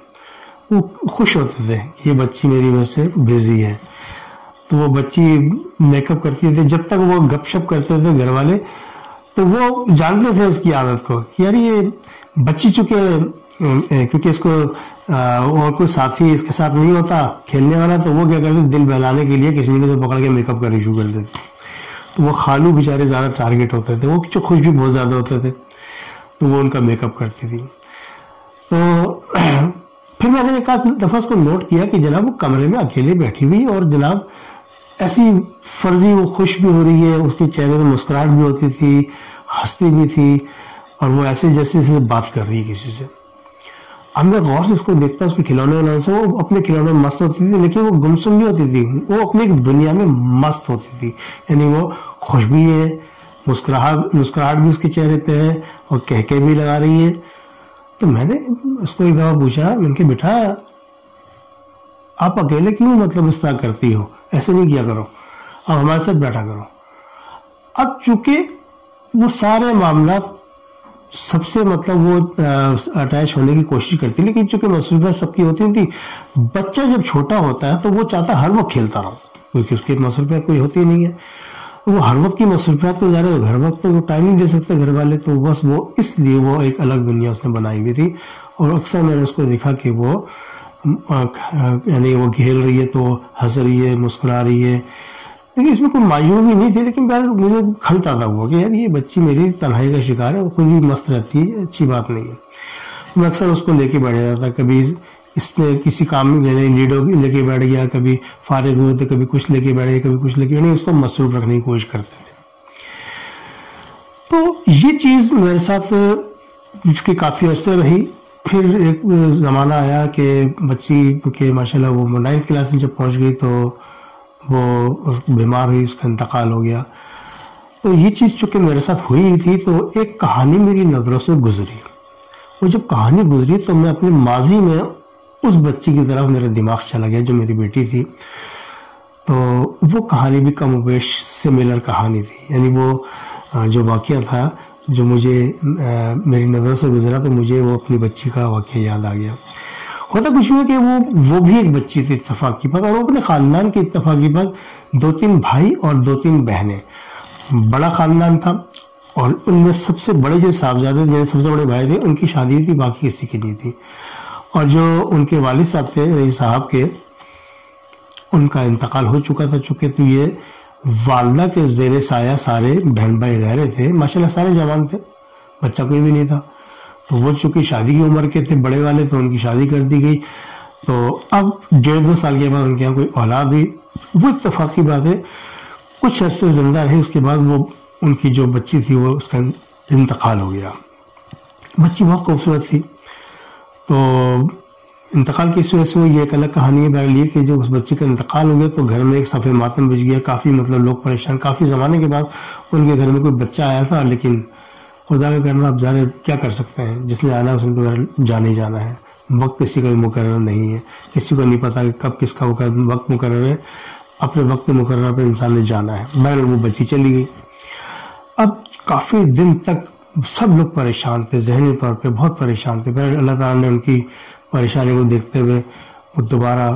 वो खुश होते थे, ये बच्ची मेरी वजह से बिजी है। तो वो बच्ची मेकअप करती थी, जब तक वो गपशप करते थे घर वाले, तो वो जानते थे उसकी आदत को कि यार ये बच्ची चुके, क्योंकि इसको और कोई साथी इसके साथ नहीं होता खेलने वाला, तो वो क्या करते, दिल बहलाने के लिए किसी ने तो पकड़ के मेकअप करना शुरू कर देते। तो वो खालू बेचारे ज़्यादा टारगेट होते थे, वो खुश भी बहुत ज़्यादा होते थे, तो वो उनका मेकअप करती थी। तो फिर मैंने एक आध दफा उसको नोट किया कि जनाब वो कमरे में अकेले बैठी हुई और जनाब ऐसी फर्जी वो खुश भी हो रही है, उसके चेहरे में मुस्कुराहट भी होती थी, हंसती भी थी, और वो ऐसे जैसे से बात कर रही है किसी से। अब मैं गौर से उसको देखता, उसके खिलौने वाले से, वो अपने खिलौने में मस्त होती थी, लेकिन वो गुमसुम भी होती थी, वो अपनी एक दुनिया में मस्त होती थी, यानी वो खुश भी है, मुस्कुराहट मुस्कुराहट भी उसके चेहरे पर है और कहके भी लगा रही है। तो मैंने उसको एक दफा पूछा, मैंने बेटा आप अकेले क्यों मतलब इस तरह करती हो, ऐसे नहीं किया करो, अब हमारे साथ बैठा करो। अब चूंकि वो सारे मामला सबसे मतलब वो अटैच होने की कोशिश करती, लेकिन चूंकि मसरूफियत सबकी होती थी, बच्चा जब छोटा होता है तो वो चाहता हर वक्त खेलता रहो, क्योंकि उसकी मसरूफियत कोई होती नहीं है, वो हर वक्त की मसरूफियात तो जा रहे हैं, घर वक्त तो वो टाइम नहीं दे सकते घर वाले, तो बस वो इसलिए वो एक अलग दुनिया उसने बनाई हुई थी। और अक्सर मैंने उसको देखा कि वो यानी वो खेल रही है तो हंस रही है, मुस्कुरा रही है, लेकिन इसमें कोई मायूसी नहीं थी, लेकिन यार मुझे खलता था वो कि यार ये बच्ची मेरी तन्हाई का शिकार है, वो खुद ही मस्त रहती है, अच्छी बात नहीं है। तो मैं अक्सर उसको लेके बैठ जाता, कभी इसने किसी काम में गए, लीडो लेके बैठ गया, कभी फारिग हुए तो कभी कुछ लेके बैठ गया, कभी कुछ लेके, यानी उसको मसरूफ रखने की कोशिश करते थे। तो ये चीज़ मेरे साथ उसकी काफ़ी असर रही। फिर एक ज़माना आया कि बच्ची के माशाल्लाह वो नाइन्थ क्लास में जब पहुंच गई तो वो बीमार हुई, उसका इंतकाल हो गया। तो ये चीज़ चूँकि मेरे साथ हुई थी, तो एक कहानी मेरी नज़रों से गुजरी, वो जब कहानी गुजरी तो मैं अपने माजी में उस बच्ची की तरफ मेरा दिमाग चला गया जो मेरी बेटी थी। तो वो कहानी भी कमोबेश सिमिलर कहानी थी, यानी वो जो वाक़या था जो मुझे आ, मेरी नज़र से गुजरा, तो मुझे वो अपनी बच्ची का वाक़या याद आ गया। होता कुछ हुआ कि वो वो भी एक बच्ची थी इत्तफाक़ की बात, और वो अपने ख़ानदान के इत्तफाक़ की बात, दो तीन भाई और दो तीन बहनें, बड़ा ख़ानदान था, और उनमें सबसे बड़े जो साहबजादे थे, सबसे बड़े भाई थे, उनकी शादी थी, बाकी किसी की नहीं थी। और जो उनके वालिद साहब थे, रईस साहब के, उनका इंतकाल हो चुका था चुके, तो ये वालदा के जेर साया सारे बहन भाई रह रहे थे, माशाल्लाह सारे जवान थे, बच्चा कोई भी नहीं था। तो वो चूँकि शादी की उम्र के थे बड़े वाले, तो उनकी शादी कर दी गई। तो अब डेढ़ दो साल के बाद उनके यहाँ कोई औलाद हुई, वो इत्तफाक़ी बात है, कुछ अर्से जिंदा रहे, उसके बाद वो उनकी जो बच्ची थी वो उसका इंतकाल हो गया। बच्ची बहुत खूबसूरत थी, तो इंतकाल की इस वजह से वो, ये एक अलग कहानी है मेरे लिए कि जब उस बच्ची का इंतकाल हो गया तो घर में एक सफ़े मातम बिछ गया, काफ़ी मतलब लोग परेशान, काफ़ी ज़माने के बाद उनके घर में कोई बच्चा आया था, लेकिन खुदा का करना, आप जाने क्या कर सकते हैं, जिसने आना उसने तो जाने ही जाना है, वक्त किसी का मुकर्रर नहीं है, किसी को नहीं पता कि कब किसका वक्त मुकर्रर है, अपने वक्त मुकर्रर पर इंसान ने जाना है। बहरहाल वो बच्ची चली गई। अब काफ़ी दिन तक सब लोग परेशान थे, जहनी तौर पे बहुत परेशान थे, फिर अल्लाह ताला ने उनकी परेशानी को देखते हुए दोबारा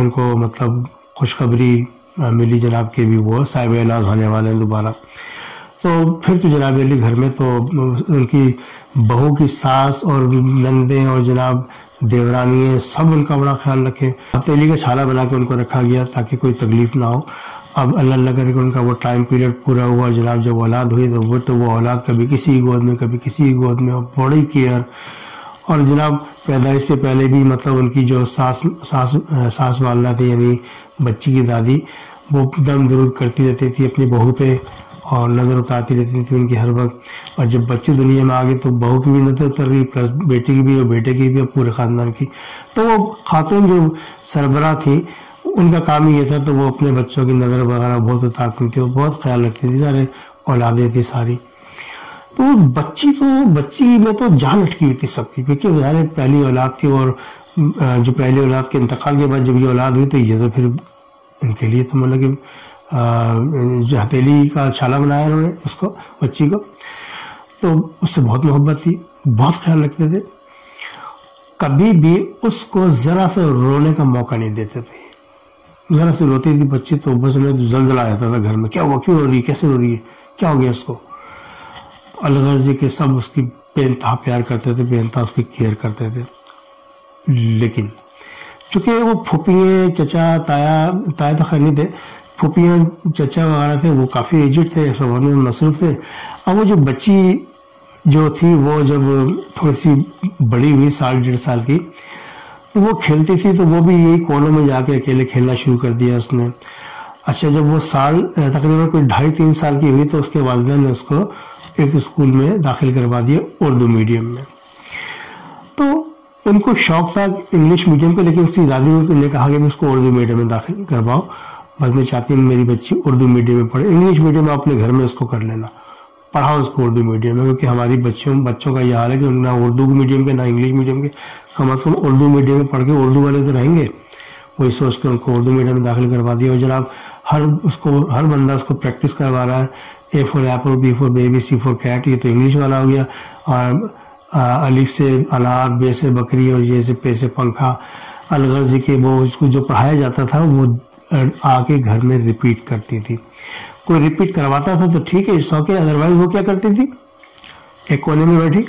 उनको मतलब खुशखबरी मिली जनाब के भी वो साहिब इलाज होने वाले हैं दोबारा। तो फिर तो जनाब अली घर में, तो उनकी बहू की सास और नंदे और जनाब देवरानियाँ सब उनका बड़ा ख्याल रखे, हथेली का छाला बना के उनको रखा गया ताकि कोई तकलीफ ना हो। अब अल्लाह अल्लाह करके उनका वो टाइम पीरियड पूरा हुआ, जनाब जब औलाद हुई तो वो तो वो औलाद कभी किसी की गोद में, कभी किसी की गोद में, और बड़ी केयर और जनाब पैदाइश से पहले भी मतलब उनकी जो सास सास सास वालदा थी यानी बच्ची की दादी, वो दम दरूद करती रहती थी अपनी बहू पे और नज़र उतारती रहती थी उनकी हर वक्त। और जब बच्चे दुनिया में आ गए तो बहू की भी नज़र उतर रही प्लस बेटे की भी और बेटे की भी और पूरे ख़ानदान की। तो वो खातून जो सरबराह थी उनका काम ही ये था, तो वो अपने बच्चों की नज़र वगैरह बहुत उतारती थी, वो बहुत ख्याल रखती थी, सारे औलादें थी सारी। तो बच्ची तो बच्ची में तो जान अटकी हुई थी सबकी, क्योंकि वह पहली औलाद थी और जो पहली औलाद के इंतकाल के बाद जब ये औलाद हुई तो ये तो फिर इनके लिए तो मतलब कि जो हथेली का छाला बनाया उन्होंने उसको, बच्ची को, तो उससे बहुत मोहब्बत थी, बहुत ख्याल रखते थे, कभी भी उसको ज़रा सा रोने का मौका नहीं देते थे। ज़रा से रोती थी बच्ची तो बस उन्हें जलजला आ जाता था घर में, क्या हुआ, क्यों रो रही है, कैसे रो रही है, क्या हो गया उसको। अलगर्जी के सब उसकी बेनतहा प्यार करते थे, बेनतहा उसकी केयर करते थे, लेकिन चूंकि वो फूफियाँ चचा ताया ताया तो खैर नहीं थे, फूफियाँ चचा वगैरह थे वो काफ़ी एजिड थे, सब में मसरूफ़ थे। अब वो जो बच्ची जो थी वो जब थोड़ी सी बड़ी हुई साल डेढ़ साल की तो वो खेलती थी, तो वो भी यही कोनों में जाके अकेले खेलना शुरू कर दिया उसने। अच्छा जब वो साल तकरीबन कोई ढाई तीन साल की हुई तो उसके वालिदैन ने उसको एक स्कूल में दाखिल करवा दिया उर्दू मीडियम में। तो उनको शौक था इंग्लिश मीडियम का, लेकिन उसकी दादी ने कहा कि उसको उर्दू मीडियम में दाखिल करवाओ, बस मैं चाहती हूँ मेरी बच्ची उर्दू मीडियम में पढ़े, इंग्लिश मीडियम आप अपने घर में उसको कर लेना, पढ़ाओ उसको उर्दू मीडियम में, क्योंकि हमारी बच्चों बच्चों का यह हाल है कि ना उर्दू मीडियम के ना इंग्लिश मीडियम के, कम अज़ कम उर्दू मीडियम में पढ़ के उर्दू वाले तो रहेंगे। वही सोच के उनको उर्दू मीडियम में दाखिल करवा दिया और जनाब हर उसको हर बंदा उसको प्रैक्टिस करवा रहा है, A for apple, B for baby, C for cat, ये तो इंग्लिश वाला हो गया, और अलिफ से अनार, बे से बकरी और ये से पे से पंखा। अलगर्जी के वो उसको जो पढ़ाया जाता था वो आके घर में रिपीट करती थी, कोई रिपीट करवाता था तो ठीक है शौक है, अदरवाइज वो क्या करती थी, एक कोने में बैठी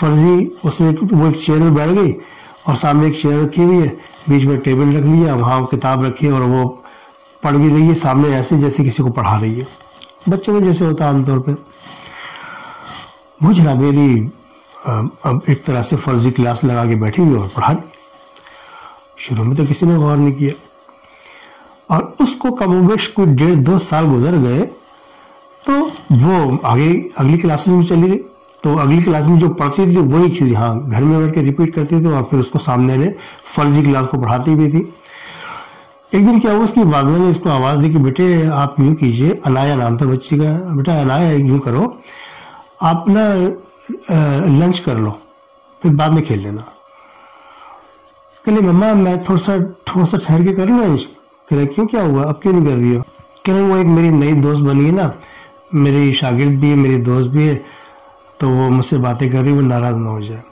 फर्जी उसने वो एक चेयर में बैठ गई और सामने एक चेयर रखी हुई है, बीच में टेबल रख लिया, वहाँ किताब रखी और वो पढ़ भी रही है सामने ऐसे जैसे किसी को पढ़ा रही है, बच्चों में जैसे होता है आमतौर पर। वो जनाब मेरी अब एक तरह से फर्जी क्लास लगा के बैठी हुई और पढ़ा रही, शुरू में तो किसी ने गौर नहीं किया। और उसको कमोबेश कोई डेढ़ दो साल गुजर गए तो वो आगे अगली क्लासेस में चली गई, तो अगली क्लास में जो पढ़ती थी वही चीज़ हाँ घर में बैठ के रिपीट करती थी और फिर उसको सामने ने फर्जी क्लास को पढ़ाती भी थी। एक दिन क्या हुआ, उसकी वालदा ने इसको आवाज़ दी कि बेटे आप यूँ कीजिए, अनाया नाम था बच्ची का, बेटा अनाया यूँ करो आप ना लंच कर लो फिर बाद में खेल लेना। कहले मम्मा मैं थोड़ा सा थोड़ा सा ठहर के कर लूँ लंच। कह क्यों क्या हुआ, अब क्यों नहीं कर रही हो। कह वो एक मेरी नई दोस्त बनी है ना, मेरी शागिर्द भी है मेरी दोस्त भी है, तो वो मुझसे बातें कर रही वो नाराज़ ना हो जाए।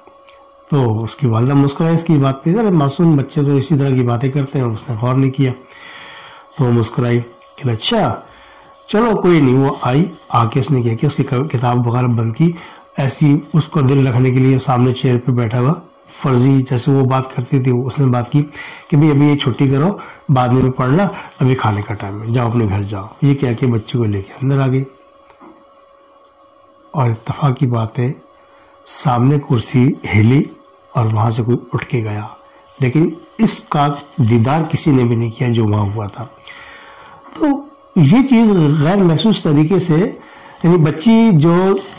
तो उसकी वालदा मुस्कुराई इसकी बात पे, अरे मासूम बच्चे तो इसी तरह की बातें करते हैं, उसने गौर नहीं किया तो वो मुस्कुराई। कहला अच्छा चलो कोई नहीं। वो आई, आके उसने क्या किया, उसकी किताब वगैरह बंद की, ऐसी उसको दिल रखने के लिए सामने चेयर पे बैठा हुआ फर्जी जैसे वो बात करती थी उसने बात की कि भाई अभी ये छुट्टी करो बाद में पढ़ना, अभी खाने का टाइम है, जाओ अपने घर जाओ। ये क्या कि बच्चे को लेके अंदर आ गई और इत्तफाक की बात है सामने कुर्सी हिली और वहाँ से कोई उठ के गया, लेकिन इसका दीदार किसी ने भी नहीं किया जो वहाँ हुआ था। तो ये चीज़ गैर महसूस तरीके से, यानी बच्ची जो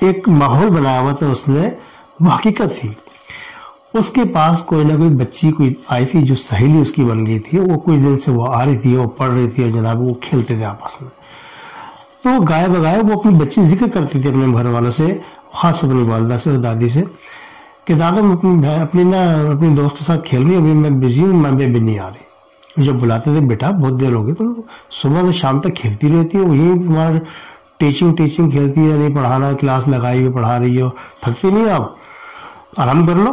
एक माहौल बनाया हुआ था उसने, वो हकीकत थी। उसके पास कोई ना कोई बच्ची कोई आई थी जो सहेली उसकी बन गई थी, वो कुछ दिन से वो आ रही थी, वो पढ़ रही थी और जनाब वो खेलते थे आपस में। तो गाय बगाए वो अपनी बच्ची जिक्र करती थी अपने घर वालों से, खास अपनी वालदा से और दादी से कि दादा मैं अपनी अपनी ना अपने दोस्त के साथ खेल रही हूँ, अभी मैं बिजी हूँ, मैं भी नहीं आ रही। जब बुलाते थे बेटा बहुत देर हो गई, तो सुबह से शाम तक खेलती रहती है, वही तुम्हारा टीचिंग टीचिंग खेलती है, नहीं पढ़ाना क्लास लगाई हुई पढ़ा रही हो, थकती नहीं आप, आराम कर लो।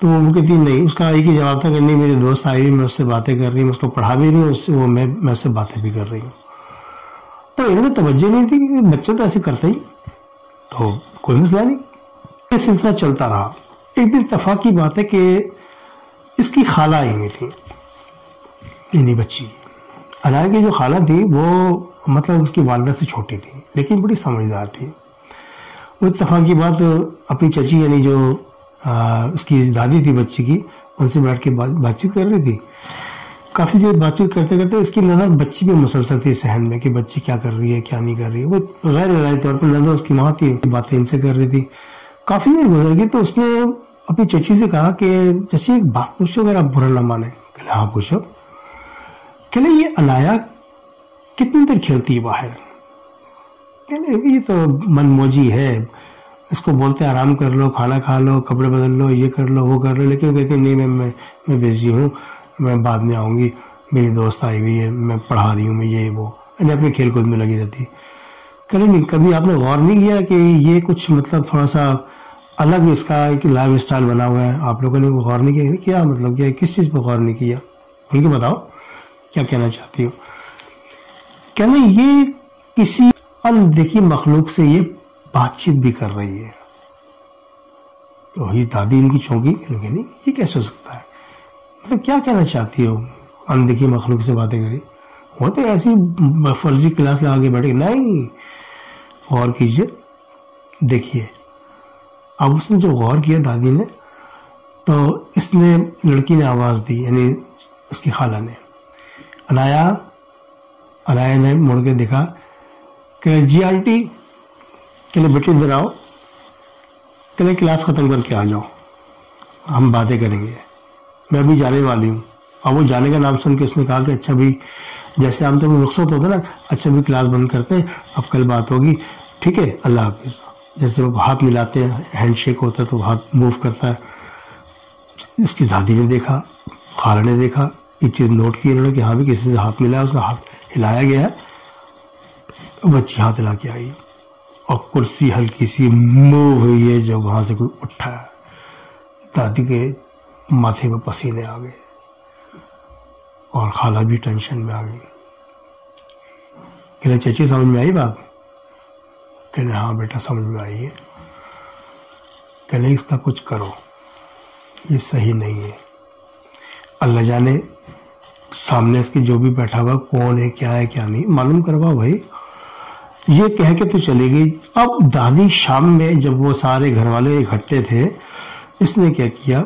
तो वो कहती नहीं, उसका एक ही जवाब था कि नहीं मेरे दोस्त आई हुई, मैं उससे बातें कर रही हूँ, उसको पढ़ा भी रही हूँ, उससे वो मैं मैं उससे बातें भी कर रही हूँ। तो इन्होंने तवज्जो नहीं दी कि बच्चे तो ऐसे करते ही, तो कोई मसला नहीं। ये सिलसिला चलता रहा। एक दिन इत्तफाक की बात है कि इसकी खाला आई हुई थी, यानी बच्ची अनाया की जो खाला थी वो मतलब उसकी वालदा से छोटी थी लेकिन बड़ी समझदार थी। वो इत्तफाक की बात अपनी चची यानी जो आ, उसकी दादी थी बच्ची की, उनसे बैठ के बातचीत कर रही थी। काफ़ी देर बातचीत करते करते इसकी नजर बच्ची पे मुसलसल थी सहन में कि बच्ची क्या कर रही है क्या नहीं कर रही है। वो गैर इरादे तौर पर नजर उसकी माँ थी बातें इनसे कर रही थी। काफ़ी देर गुजर गई तो उसने अपनी चची से कहा कि चची एक बात पूछो अगर आप बुरा ना माने। कहले हाँ पूछो। कहले ये अनाया कितनी देर खेलती है बाहर? कहले ये तो मनमौजी है, इसको बोलते आराम कर लो, खाना खा लो, कपड़े बदल लो, ये कर लो वो कर लो, लेकिन वो कहते नहीं मैं मैं मैं बिजी हूँ, मैं बाद में आऊँगी, मेरी दोस्त आई हुई है, मैं पढ़ा रही हूँ, मैं ये वो, यानी अपने खेल कूद में लगी रहती। कहले नहीं कभी आपने गौर नहीं किया कि ये कुछ मतलब थोड़ा सा अलग इसका एक लाइफ स्टाइल बना हुआ है, आप लोगों ने वो गौर नहीं किया? क्या मतलब क्या, किस चीज़ पर गौर नहीं किया, उनके बताओ क्या कहना चाहती हो। कहना ये किसी अनदेखी मखलूक से ये बातचीत भी कर रही है। तो ये दादी इनकी चौंकी, कहने नहीं ये कैसे हो सकता है, मतलब क्या कहना चाहती हो अनदेखी मखलूक से बातें करी? वो तो ऐसी फर्जी क्लास लगा के बैठे। नहीं गौर कीजिए, देखिए। अब उसने जो गौर किया दादी ने, तो इसने लड़की ने आवाज़ दी, यानी उसकी खाला ने। अनाया अनाया ने मुड़ के देखा। कह जी आंटी। कहले बेटे इधर आओ। कहले क्लास ख़त्म करके आ जाओ, हम बातें करेंगे, मैं अभी जाने वाली हूँ। अब वो जाने का नाम सुन के उसने कहा कि अच्छा भी, जैसे आम तो रुखसत होता ना, अच्छा भी क्लास बंद करते हैं, अब कल बात होगी, ठीक है, अल्लाह हाफिज़। जैसे वो हाथ मिलाते हैं, हैंडशेक होता है तो हाथ मूव करता है। इसकी दादी ने देखा, खाला ने देखा, ये चीज़ नोट की इन्होंने कि हाँ भी किसी से हाथ मिला है, उसका हाथ हिलाया गया है। तो बच्ची हाथ हिला के आई और कुर्सी हल्की सी मूव हुई है जब वहाँ से कोई उठा है। दादी के माथे पर पसीने आ गए और खाला भी टेंशन में आ गई। कहने चाची समझ में आई बात? कहने हाँ बेटा समझ में आई है। कहने इसका कुछ करो, ये सही नहीं है। अल्लाह जाने सामने इसके जो भी बैठा हुआ कौन है क्या है क्या नहीं, मालूम करवाओ भाई। ये कह के तो चली गई। अब दादी शाम में जब वो सारे घर वाले इकट्ठे थे, इसने क्या किया,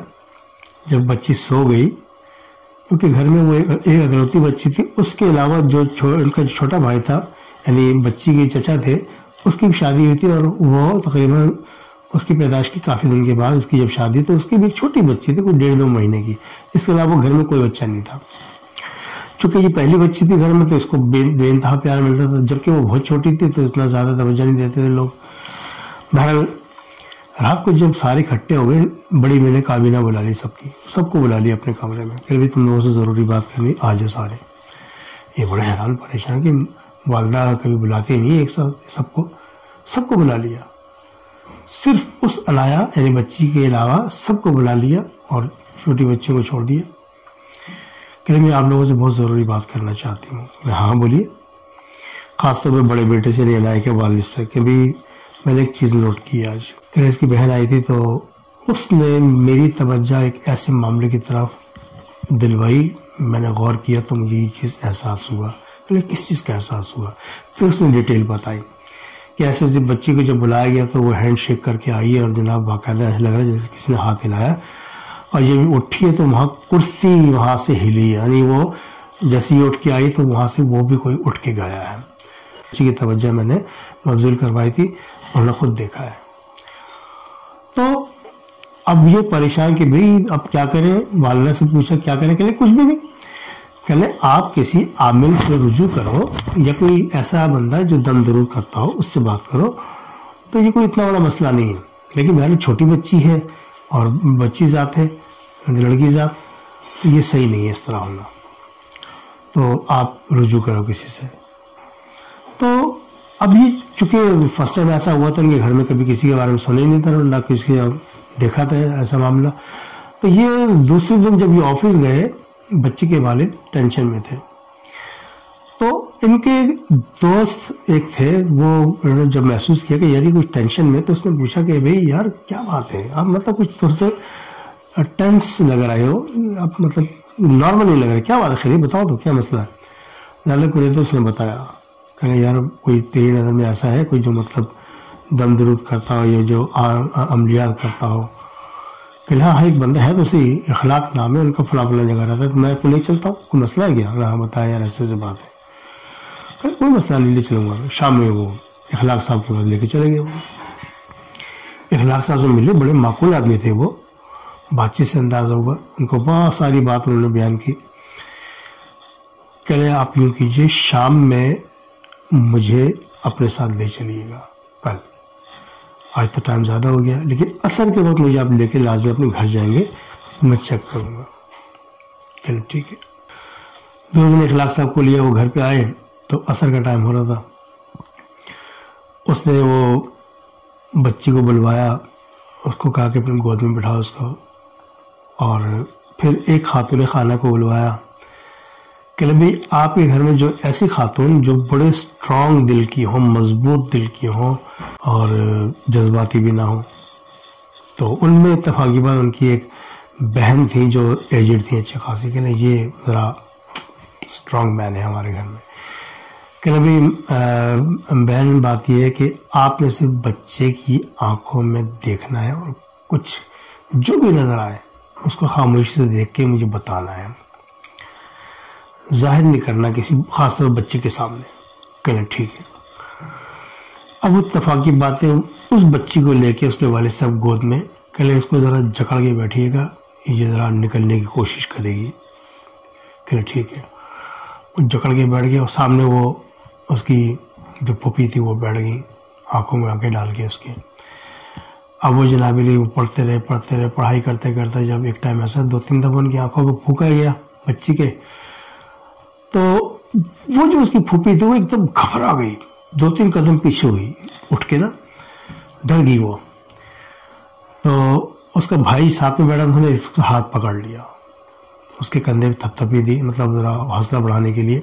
जब बच्ची सो गई, क्योंकि घर में वो एक अगलौती बच्ची थी, उसके अलावा जो उनका छोटा भाई था, यानी बच्ची के चचा थे, उसकी भी शादी हुई थी और वो तकरीबन उसकी पैदाइश की काफ़ी दिन के बाद उसकी जब शादी, तो उसकी भी एक छोटी बच्ची थी, कोई डेढ़ दो महीने की। इसके अलावा घर में कोई बच्चा नहीं था। चूँकि ये पहली बच्ची थी घर में, तो इसको बे बेनतहा प्यार मिलता था, जबकि वो बहुत छोटी थी तो इतना ज़्यादा तवज्जो नहीं देते थे लोग। बहरहाल रात को जब सारे इकट्ठे हो गए, बड़ी मैंने काबीना बुला ली, सबकी सबको बुला लिया अपने कमरे में। फिर भी तुम लोगों से ज़रूरी बात करनी, आ जाओ सारे। ये बड़े हैरान परेशान कि वालदा कभी बुलाते नहीं, एक साथ सबको सबको बुला लिया, सिर्फ उस अनाया यानी बच्ची के अलावा सबको बुला लिया और छोटी बच्चियों को छोड़ दिया। कहले मैं आप लोगों से बहुत ज़रूरी बात करना चाहती हूँ। हाँ बोलिए। ख़ासतौर पर बड़े बेटे से, अनाया के वालिद से, कि भी मैंने एक चीज़ नोट की आज। कहले इसकी बहन आई थी तो उसने मेरी तवज्जो एक ऐसे मामले की तरफ दिलवाई, मैंने गौर किया तो मुझे ये चीज़ एहसास हुआ। कहले किस चीज़ का एहसास हुआ? फिर उसने डिटेल बताई कि ऐसे जब बच्ची को जब बुलाया गया तो वो हैंड शेक करके आई है और जनाब बाकायदा ऐसा लग रहा है जैसे किसी ने हाथ हिलाया, और ये उठी है तो वहाँ कुर्सी वहाँ से हिली, यानी वो जैसे ही उठ के आई तो वहाँ से वो भी कोई उठ के गया है। बच्ची की तवज्जो मैंने मबजूल करवाई थी, उन्होंने खुद देखा है। तो अब ये परेशान कि भाई अब क्या करें, वालदा से पूछा क्या करें? कहले कुछ भी नहीं। कहले आप किसी आमिल से रुजू करो या कोई ऐसा बंदा जो दम दरूद करता हो उससे बात करो, तो ये कोई इतना बड़ा मसला नहीं है। लेकिन मेरी छोटी बच्ची है और बच्ची जात है, लड़की जात, तो ये सही नहीं है इस तरह होना, तो आप रुजू करो किसी से। तो अब ये चूँकि फर्स्ट टाइम ऐसा हुआ था, उनके घर में कभी किसी के बारे में सुना ही नहीं था, ना किसी देखा था ऐसा मामला। तो ये दूसरे दिन जब ये ऑफिस गए, बच्ची के वालिद टेंशन में थे। तो इनके दोस्त एक थे, वो जब महसूस किया कि यार ये कुछ टेंशन में, तो उसने पूछा कि भाई यार क्या बात है, आप मतलब कुछ थोड़े से टेंस लग रहे हो, आप मतलब नॉर्मल नहीं लग रहे, क्या बात है? खैर बताओ तो क्या मसला है? लाल कुरे तो उसने बताया। कहने यार कोई तेरी नज़र में ऐसा है कोई जो मतलब दम दरूद करता हो या जो अमलियात करता हो? कि हाँ एक बंदा है बस ही इखलाक नाम है, उनका फला फला जगह रहता है, तो मैं आपको ले चलता हूँ, कोई मसला है क्या? हाँ बताया यार ऐसे ऐसे बात है, अरे कोई मसला नहीं, ले चलूँगा। शाम में वो इखलाक साहब के पास लेके चले गए। वो इखलाक साहब से मिले, बड़े माकूल आदमी थे वो, बातचीत से अंदाज़ा हुआ, उनको बहुत सारी बात उन्होंने बयान की। कह आप यूँ कीजिए शाम में मुझे अपने साथ ले चलिएगा कल, आज तो टाइम ज़्यादा हो गया, लेकिन असर के वक्त मुझे आप लेके लाजमी अपने घर जाएंगे, मैं चेक करूँगा। चलो ठीक है। दो दिन इखलाक साहब को लिया वो घर पे आए तो असर का टाइम हो रहा था। उसने वो बच्ची को बुलवाया, उसको कहा कि अपनी गोद में बिठाओ उसको, और फिर एक खातून खाना को बुलवाया कि भाई आपके घर में जो ऐसी खातून जो बड़े स्ट्रांग दिल की हों, मजबूत दिल की हों और जज्बाती भी ना हो। तो उनमें इत्तफाक़ीबन उनकी एक बहन थी जो एजड थी अच्छी खासी, कि ये ज़रा स्ट्रांग मैन है हमारे घर में। कि भाई बहन, बात यह है कि आपने सिर्फ बच्चे की आंखों में देखना है और कुछ जो भी नज़र आए उसको खामोशी से देख के मुझे बताना है, जाहिर नहीं करना किसी खासतौर पर बच्चे के सामने। कहना ठीक है। अब इत्तफाक़ी बातें, उस बच्ची को लेके उसके वाले साहब गोद में, कहले इसको ज़रा जकड़ के बैठिएगा, ये ज़रा निकलने की कोशिश करेगी। कहना ठीक है। वो जकड़ के बैठ गया और सामने वो उसकी जो पुपी थी वो बैठ गई, आंखों में आंखें डाल के उसके। अब वो जनाबे लिए वो पढ़ते रहे पढ़ते रहे पढ़ाई करते करते जब एक टाइम ऐसा दो तीन दफा उनकी आंखों को फूका गया बच्ची के, तो वो जो उसकी फूफी थी वो एकदम घबरा गई, दो तीन कदम पीछे हुई उठ के, ना डर गई वो। तो उसका भाई साथ में बैठा, उन्होंने उसका हाथ पकड़ लिया, उसके कंधे पे थपथपी दी, मतलब ज़रा हौसला बढ़ाने के लिए।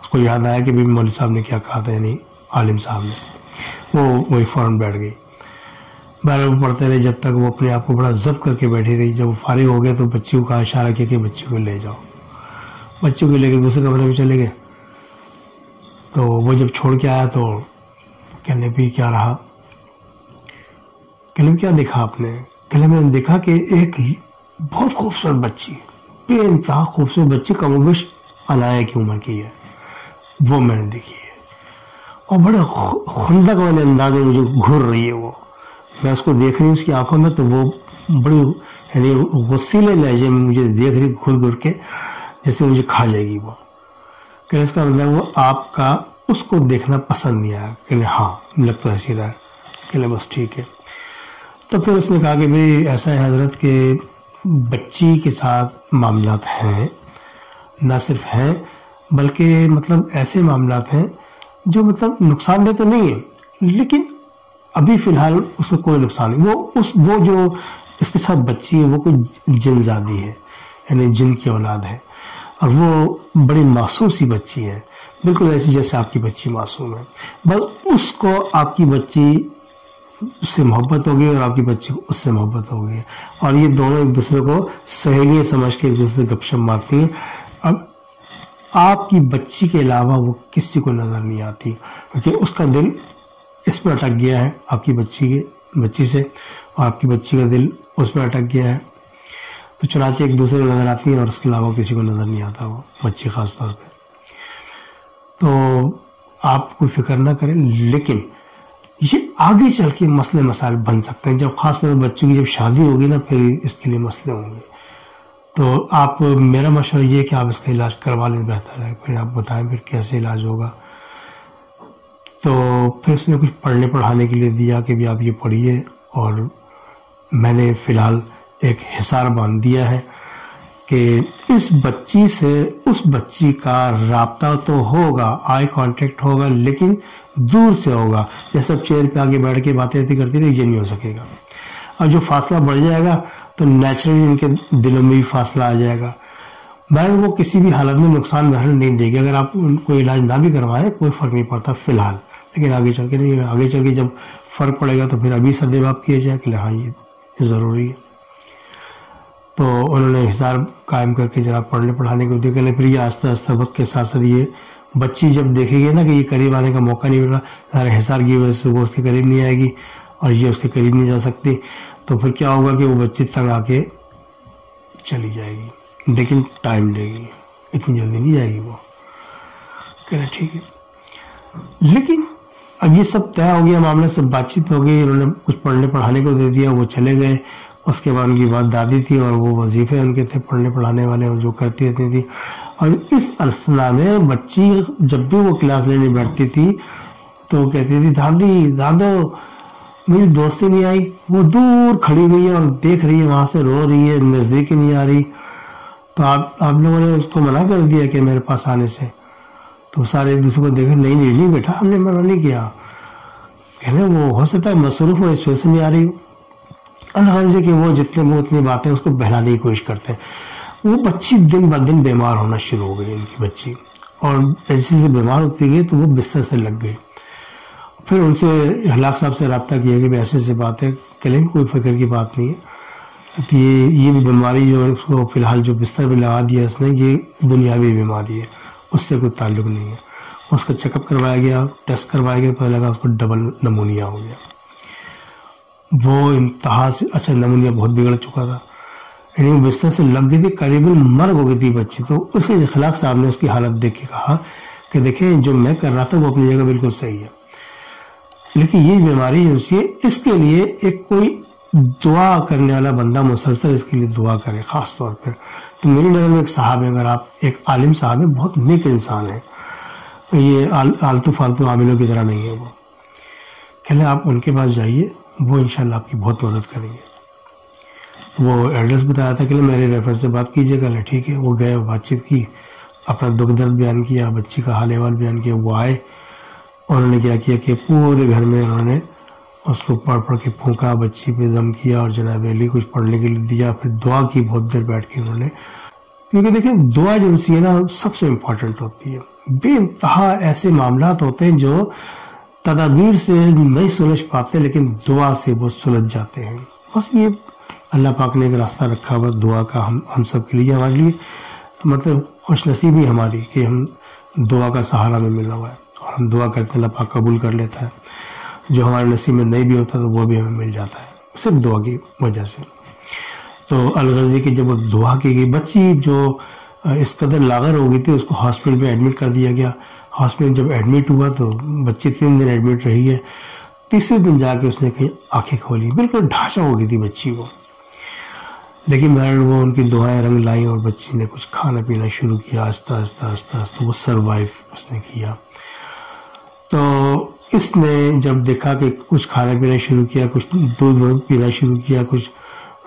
उसको याद आया कि भाई मौलवी साहब ने क्या कहा था, यानी आलिम साहब ने। वो वही फ़ौरन बैठ गई। बारह वो पढ़ते रहे जब तक वो अपने आप को बड़ा जब्त करके बैठी रही। जब वो फारिग हो गए तो बच्ची को इशारा किया कि बच्ची को ले जाओ। बच्चों को लेकर दूसरे कमरे में चले गए। तो वो जब छोड़ के आया तो कहने भी क्या रहा, कहने क्या देखा आपने? कहने मैंने देखा कि एक बहुत खूबसूरत बच्ची, बेइंतहा खूबसूरत बच्ची, कमोबेश अनाया की उम्र की है, वो मैंने देखी है, और बड़े खुंदक वाले अंदाजे में जो घूर रही है वो, मैं उसको देख रही हूँ उसकी आंखों में, तो वो बड़ी यानी वसीले लहजे में मुझे देख रही घूर घूर के, जैसे मुझे खा जाएगी वो। कह इसका मतलब वो आपका उसको देखना पसंद नहीं आया? कह हाँ लगता है सीधा। कह बस ठीक है। तो फिर उसने कहा कि भाई ऐसा है हजरत के बच्ची के साथ मामलात हैं, ना सिर्फ हैं बल्कि मतलब ऐसे मामलात हैं जो मतलब नुकसानदेह तो नहीं है, लेकिन अभी फ़िलहाल उसको कोई नुकसान नहीं। वो उस वो जो इसके साथ बच्ची है वो कोई जिनजादी है, यानी जिन की औलाद है, और वो बड़ी मासूम सी बच्ची है, बिल्कुल ऐसी जैसे आपकी बच्ची मासूम है। बस उसको आपकी बच्ची उससे मोहब्बत हो गई और आपकी बच्ची को उससे मोहब्बत हो गई, और ये दोनों एक दूसरे को सहेलियाँ समझ के एक दूसरे गपशप मारती हैं। अब आपकी बच्ची के अलावा वो किसी को नज़र नहीं आती, क्योंकि उसका दिल इस पर अटक गया है आपकी बच्ची के बच्ची से, और आपकी बच्ची का दिल उस पर अटक गया है। तो चुनाचे एक दूसरे को नज़र आती है और उसके अलावा किसी को नज़र नहीं आता, वो बच्ची खास तौर पे। तो आप कोई फिक्र ना करें, लेकिन ये आगे चल के मसले मसाइल बन सकते हैं, जब खास तौर पर बच्चों की जब शादी होगी ना, फिर इसके लिए मसले होंगे। तो आप, मेरा मशवरा ये है कि आप इसका इलाज करवा लें, बेहतर है। फिर आप बताएं फिर कैसे इलाज होगा। तो फिर उसने कुछ पढ़ने पढ़ाने के लिए दिया कि भी आप ये पढ़िए, और मैंने फ़िलहाल एक हिसार बांध दिया है कि इस बच्ची से उस बच्ची का राब्ता तो होगा, आई कांटेक्ट होगा, लेकिन दूर से होगा। जैसे अब चेयर पे आगे बैठ के बातें करती रही, ये नहीं हो सकेगा। और जो फासला बढ़ जाएगा तो नेचुरली उनके दिलों में भी फासला आ जाएगा। बहरहाल वो किसी भी हालत में नुकसान बहरहाल नहीं देगी। अगर आप उनको इलाज ना भी करवाएं कोई फ़र्क नहीं पड़ता फिलहाल, लेकिन आगे चल के नहीं, आगे चल के जब फ़र्क पड़ेगा तो फिर अभी सर्देबाब किया जाए कि हाँ ये ज़रूरी है। तो उन्होंने हिसार कायम करके जरा पढ़ने पढ़ाने को देख ले। फिर ये आस्ता आस्ता वक्त के साथ साथ ये बच्ची जब देखेगी ना कि ये करीब आने का मौका नहीं मिल रहा, हिसार की वजह से वो उसके करीब नहीं आएगी और ये उसके करीब नहीं जा सकती। तो फिर क्या होगा कि वो बच्ची तंग आके चली जाएगी, लेकिन टाइम लेगी, इतनी जल्दी नहीं जाएगी वो। कह ठीक है, लेकिन अब ये सब तय हो गया, मामला सब बातचीत हो गई, उन्होंने कुछ पढ़ने पढ़ाने को दे दिया, वो चले गए। उसके बाद उनकी बात दादी थी और वो वजीफे उनके थे पढ़ने पढ़ाने वाले, जो करती रहती थी। और इस अरसला में बच्ची जब भी वो क्लास लेने बैठती थी तो कहती थी, दादी दादो मेरी दोस्ती नहीं आई, वो दूर खड़ी हुई है और देख रही है, वहाँ से रो रही है, नज़दीक नहीं आ रही। तो आप आप लोगों ने उसको मना कर दिया कि मेरे पास आने से। तो सारे एक दूसरे को देखे, नहीं नहीं नहीं बेटा, हमने मना नहीं किया, कहने वो हो सकता है मसरूफ़ हो, इस वजह से नहीं आ रही हूँ। अलहर्ज है कि वो जितने वो उतनी बातें उसको बहलाने की कोशिश करते हैं। वो बच्ची दिन ब दिन बीमार होना शुरू हो गई उनकी बच्ची, और ऐसे से बीमार होती गई तो वो बिस्तर से लग गई। फिर उनसे इखलाक साहब से रब्ता किया कि ऐसे ऐसे बात है, कहें कोई फिक्र की बात नहीं है कि ये ये बीमारी जो उसको फ़िलहाल जो बिस्तर पर लगा दिया उसने, ये दुनियावी बीमारी है, उससे कोई ताल्लुक़ नहीं है। उसका चेकअप करवाया गया, टेस्ट करवाया गया, पता लगा उसको डबल नमूनिया हो गया। वो इंतहा से अच्छा नमूनिया बहुत बिगड़ चुका था, यानी वो बिस्तर से लग गई थी, करीबन मर हो गई थी बच्ची। तो उसके इखलाक साहब ने उसकी हालत देख के कहा कि देखें जो मैं कर रहा था वो अपनी जगह बिल्कुल सही है, लेकिन ये बीमारी जो उसकी है, इसके लिए एक कोई दुआ करने वाला बंदा मुसलसल इसके लिए दुआ करे ख़ास तौर पर। तो मेरी नज़र में एक साहब है, अगर आप एक आलिम साहब है, बहुत नेक इंसान है, ये आलतू फालतू आमिलों की तरह नहीं है। वो कहले आप उनके पास जाइए, वो इंशाल्लाह आपकी बहुत मदद करेंगे। वो एड्रेस बताया था कि मेरे रेफर से बात कीजिए, कहले ठीक है। वो गए, बातचीत की, अपना दुख दर्द बयान किया, बच्ची का हाल अहवाल बयान किया। वो आए, उन्होंने क्या किया कि पूरे घर में उन्होंने उसको पढ़ पढ़ के फूंका, बच्ची पे दम किया और जनाब अली कुछ पढ़ने के लिए दिया। फिर दुआ की बहुत देर बैठ के उन्होंने, क्योंकि देखिए दुआ जो है ना सबसे इम्पोर्टेंट होती है। बेइंतहा ऐसे मामला होते हैं जो तदाबीर से नहीं सुलझ पाते, लेकिन दुआ से वो सुलझ जाते हैं। बस ये अल्लाह पाक ने एक रास्ता रखा हुआ दुआ का, हम हम सब के लिए, हमारे लिए मतलब खुशनसीबी हमारी कि हम दुआ का सहारा में मिला हुआ है, और हम दुआ करते हैं, अल्लाह पाक कबूल कर लेता है। जो हमारे नसीब में नहीं भी होता तो वो भी हमें मिल जाता है, सिर्फ दुआ की वजह से। तो अलगर्जी की जब वो दुआ की गई, बच्ची जो इस कदर लागर हो गई थी, उसको हॉस्पिटल में एडमिट कर दिया गया। हॉस्पिटल जब एडमिट हुआ तो बच्ची तीन दिन एडमिट रही है। तीसरे दिन जाके उसने कहीं आंखें खोली, बिल्कुल ढांचा हो गई थी बच्ची को, लेकिन बहरहाल वो उनकी दुआएं रंग लाई और बच्ची ने कुछ खाना पीना शुरू किया। आस्ता आस्ता आस्ता आस्ता वो सर्वाइव उसने किया। तो इसने जब देखा कि कुछ खाना पीना शुरू किया, कुछ दूध वूध पीना शुरू किया, कुछ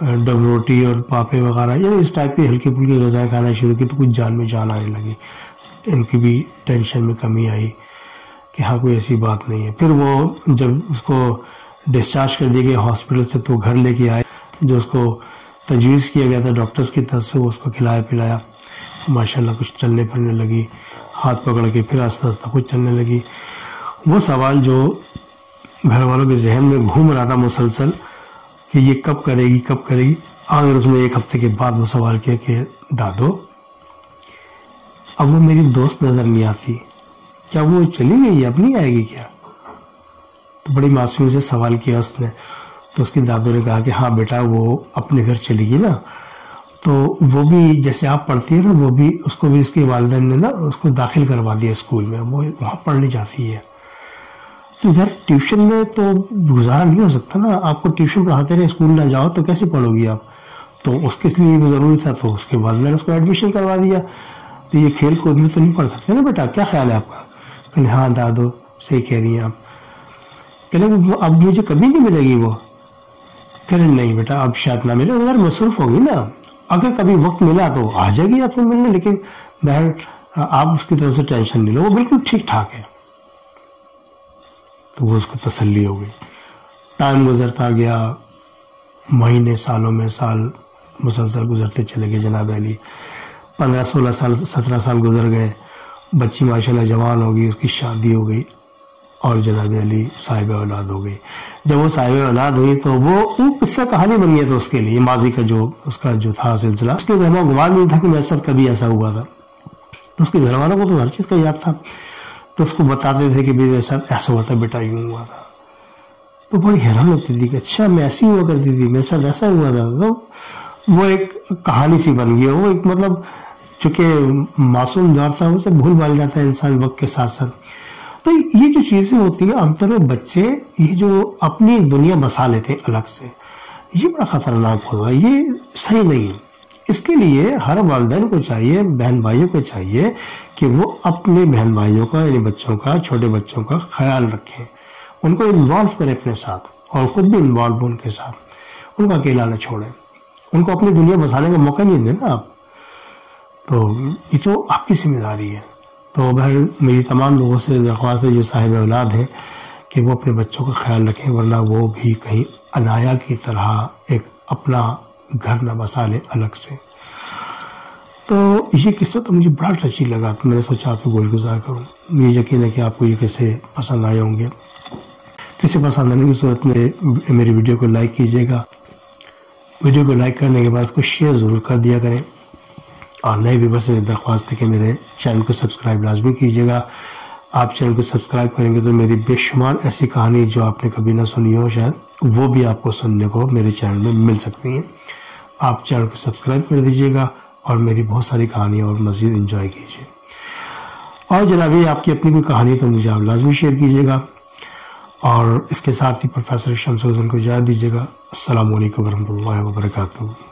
डब रोटी और पापे वगैरह, यानी इस टाइप की हल्की फुल्की गजाएँ खाना शुरू की, तो कुछ जान में जान आने लगी। इनकी भी टेंशन में कमी आई कि हाँ कोई ऐसी बात नहीं है। फिर वो जब उसको डिस्चार्ज कर दिया गया हॉस्पिटल से, तो घर लेके आए, जो उसको तजवीज़ किया गया था डॉक्टर्स की तरफ से, वो उसको खिलाया पिलाया, माशाल्लाह कुछ चलने फिरने लगी, हाथ पकड़ के फिर आस्ता आस्ता कुछ चलने लगी। वो सवाल जो घर वालों के जहन में घूम रहा था मुसलसल कि ये कब करेगी कब करेगी, आखिर उसने एक हफ्ते के बाद वो सवाल किया कि दादो अब वो मेरी दोस्त नज़र नहीं आती, क्या वो चली गई, अब नहीं आएगी क्या? तो बड़ी मासूमी से सवाल किया उसने। तो उसकी दादो ने कहा कि हाँ बेटा वो अपने घर चली गई ना, तो वो भी जैसे आप पढ़ती है ना, वो भी उसको भी उसके वालिदैन ने ना उसको दाखिल करवा दिया स्कूल में, वो वहाँ पढ़ने जाती है। तो इधर ट्यूशन में तो गुजारा नहीं हो सकता ना, आपको ट्यूशन पढ़ाते रहे, स्कूल ना जाओ तो कैसे पढ़ोगी आप? तो उसके लिए भी ज़रूरी था, तो उसके बाद मैंने उसको एडमिशन करवा दिया। तो ये खेल कूद में तो नहीं पढ़ सकते ना बेटा, क्या ख्याल है आपका? कहने हाँ दादो सही कह रही हैं आप। कहने अब मुझे कभी नहीं मिलेगी वो? कहने नहीं बेटा अब शायद ना मिले, उधर मसरूफ़ होगी ना, अगर कभी वक्त मिला तो आ जाएगी आपको मिलने, लेकिन बहर आप उसकी तरफ से टेंशन नहीं लो, वो बिल्कुल ठीक ठाक है। तो वो उसको तसल्ली हो गई। टाइम गुजरता गया, महीने सालों में साल मुसलसल गुजरते चले गए जनाब अली। पंद्रह सोलह साल सत्रह साल गुजर गए, बच्ची माशाल्लाह जवान हो गई, उसकी शादी हो गई और जनाब अली साहिब औलाद हो गई। जब वो साहिब औलाद हुई तो वो वो किस्सा कहानी बन गया था उसके लिए, माजी का जो उसका जो था सिलसिला, उसके रहमा गुमान नहीं था कि मेरे साथ कभी ऐसा हुआ था। तो उसके घर वालों को तो हर चीज़ का याद था, तो उसको बताते थे कि मेरे साथ ऐसा हुआ था बेटा, यूँ हुआ था। तो बड़ी हैरान होती थी कि अच्छा मैं ऐसी हुआ करती थी, मेरे साथ ऐसा हुआ था। तो वो एक कहानी सी बन गई, वो एक मतलब चूँकि मासूम दौर था उसे भूल भाल जाता है इंसान वक्त के साथ साथ। तो ये जो चीज़ें होती हैं अंतर में बच्चे ये जो अपनी दुनिया बसा लेते हैं अलग से, ये बड़ा ख़तरनाक होगा, ये सही नहीं है। इसके लिए हर वालदैन को चाहिए, बहन भाइयों को चाहिए कि वो अपने बहन भाइयों का यानी बच्चों का, छोटे बच्चों का ख्याल रखें, उनको इन्वॉल्व करें अपने साथ और ख़ुद भी इन्वॉल्व हों उनके साथ, उनको अकेला न छोड़ें, उनको अपनी दुनिया बसाने का मौका नहीं दें ना आप। तो ये तो आपकी जिम्मेदारी है। तो बहर मेरी तमाम लोगों से दरख्वास्त है जो साहिब औलाद हैं कि वो अपने बच्चों का ख्याल रखें, वरना वो भी कहीं अनाया की तरह एक अपना घर न बसा लें अलग से। तो ये किस्सा तो मुझे बड़ा टची लगा, तो मैंने सोचा आपको गोलगुजार करूं। मुझे यकीन है कि आपको ये किस्से पसंद आए होंगे। किसी पसंद आने की सूरत में मेरी वीडियो को लाइक कीजिएगा, वीडियो को लाइक करने के बाद उसको शेयर ज़रूर कर दिया करें, और नए व्यूवर से दरख्वास्त है कि मेरे चैनल को सब्सक्राइब लाजमी कीजिएगा। आप चैनल को सब्सक्राइब करेंगे तो मेरी बेशुमार ऐसी कहानी जो आपने कभी ना सुनी हो शायद, वो भी आपको सुनने को मेरे चैनल में मिल सकती हैं। आप चैनल को सब्सक्राइब कर दीजिएगा और मेरी बहुत सारी कहानियाँ और मज़ीद इंजॉय कीजिए। और जनाबी आपकी अपनी कोई कहानी तो मुझे आप लाजमी शेयर कीजिएगा, और इसके साथ ही प्रोफेसर शम्स उल हसन को इजाज़त दीजिएगा। अस्सलामु अलैकुम वरहमतुल्लाहि वबरकातुहू।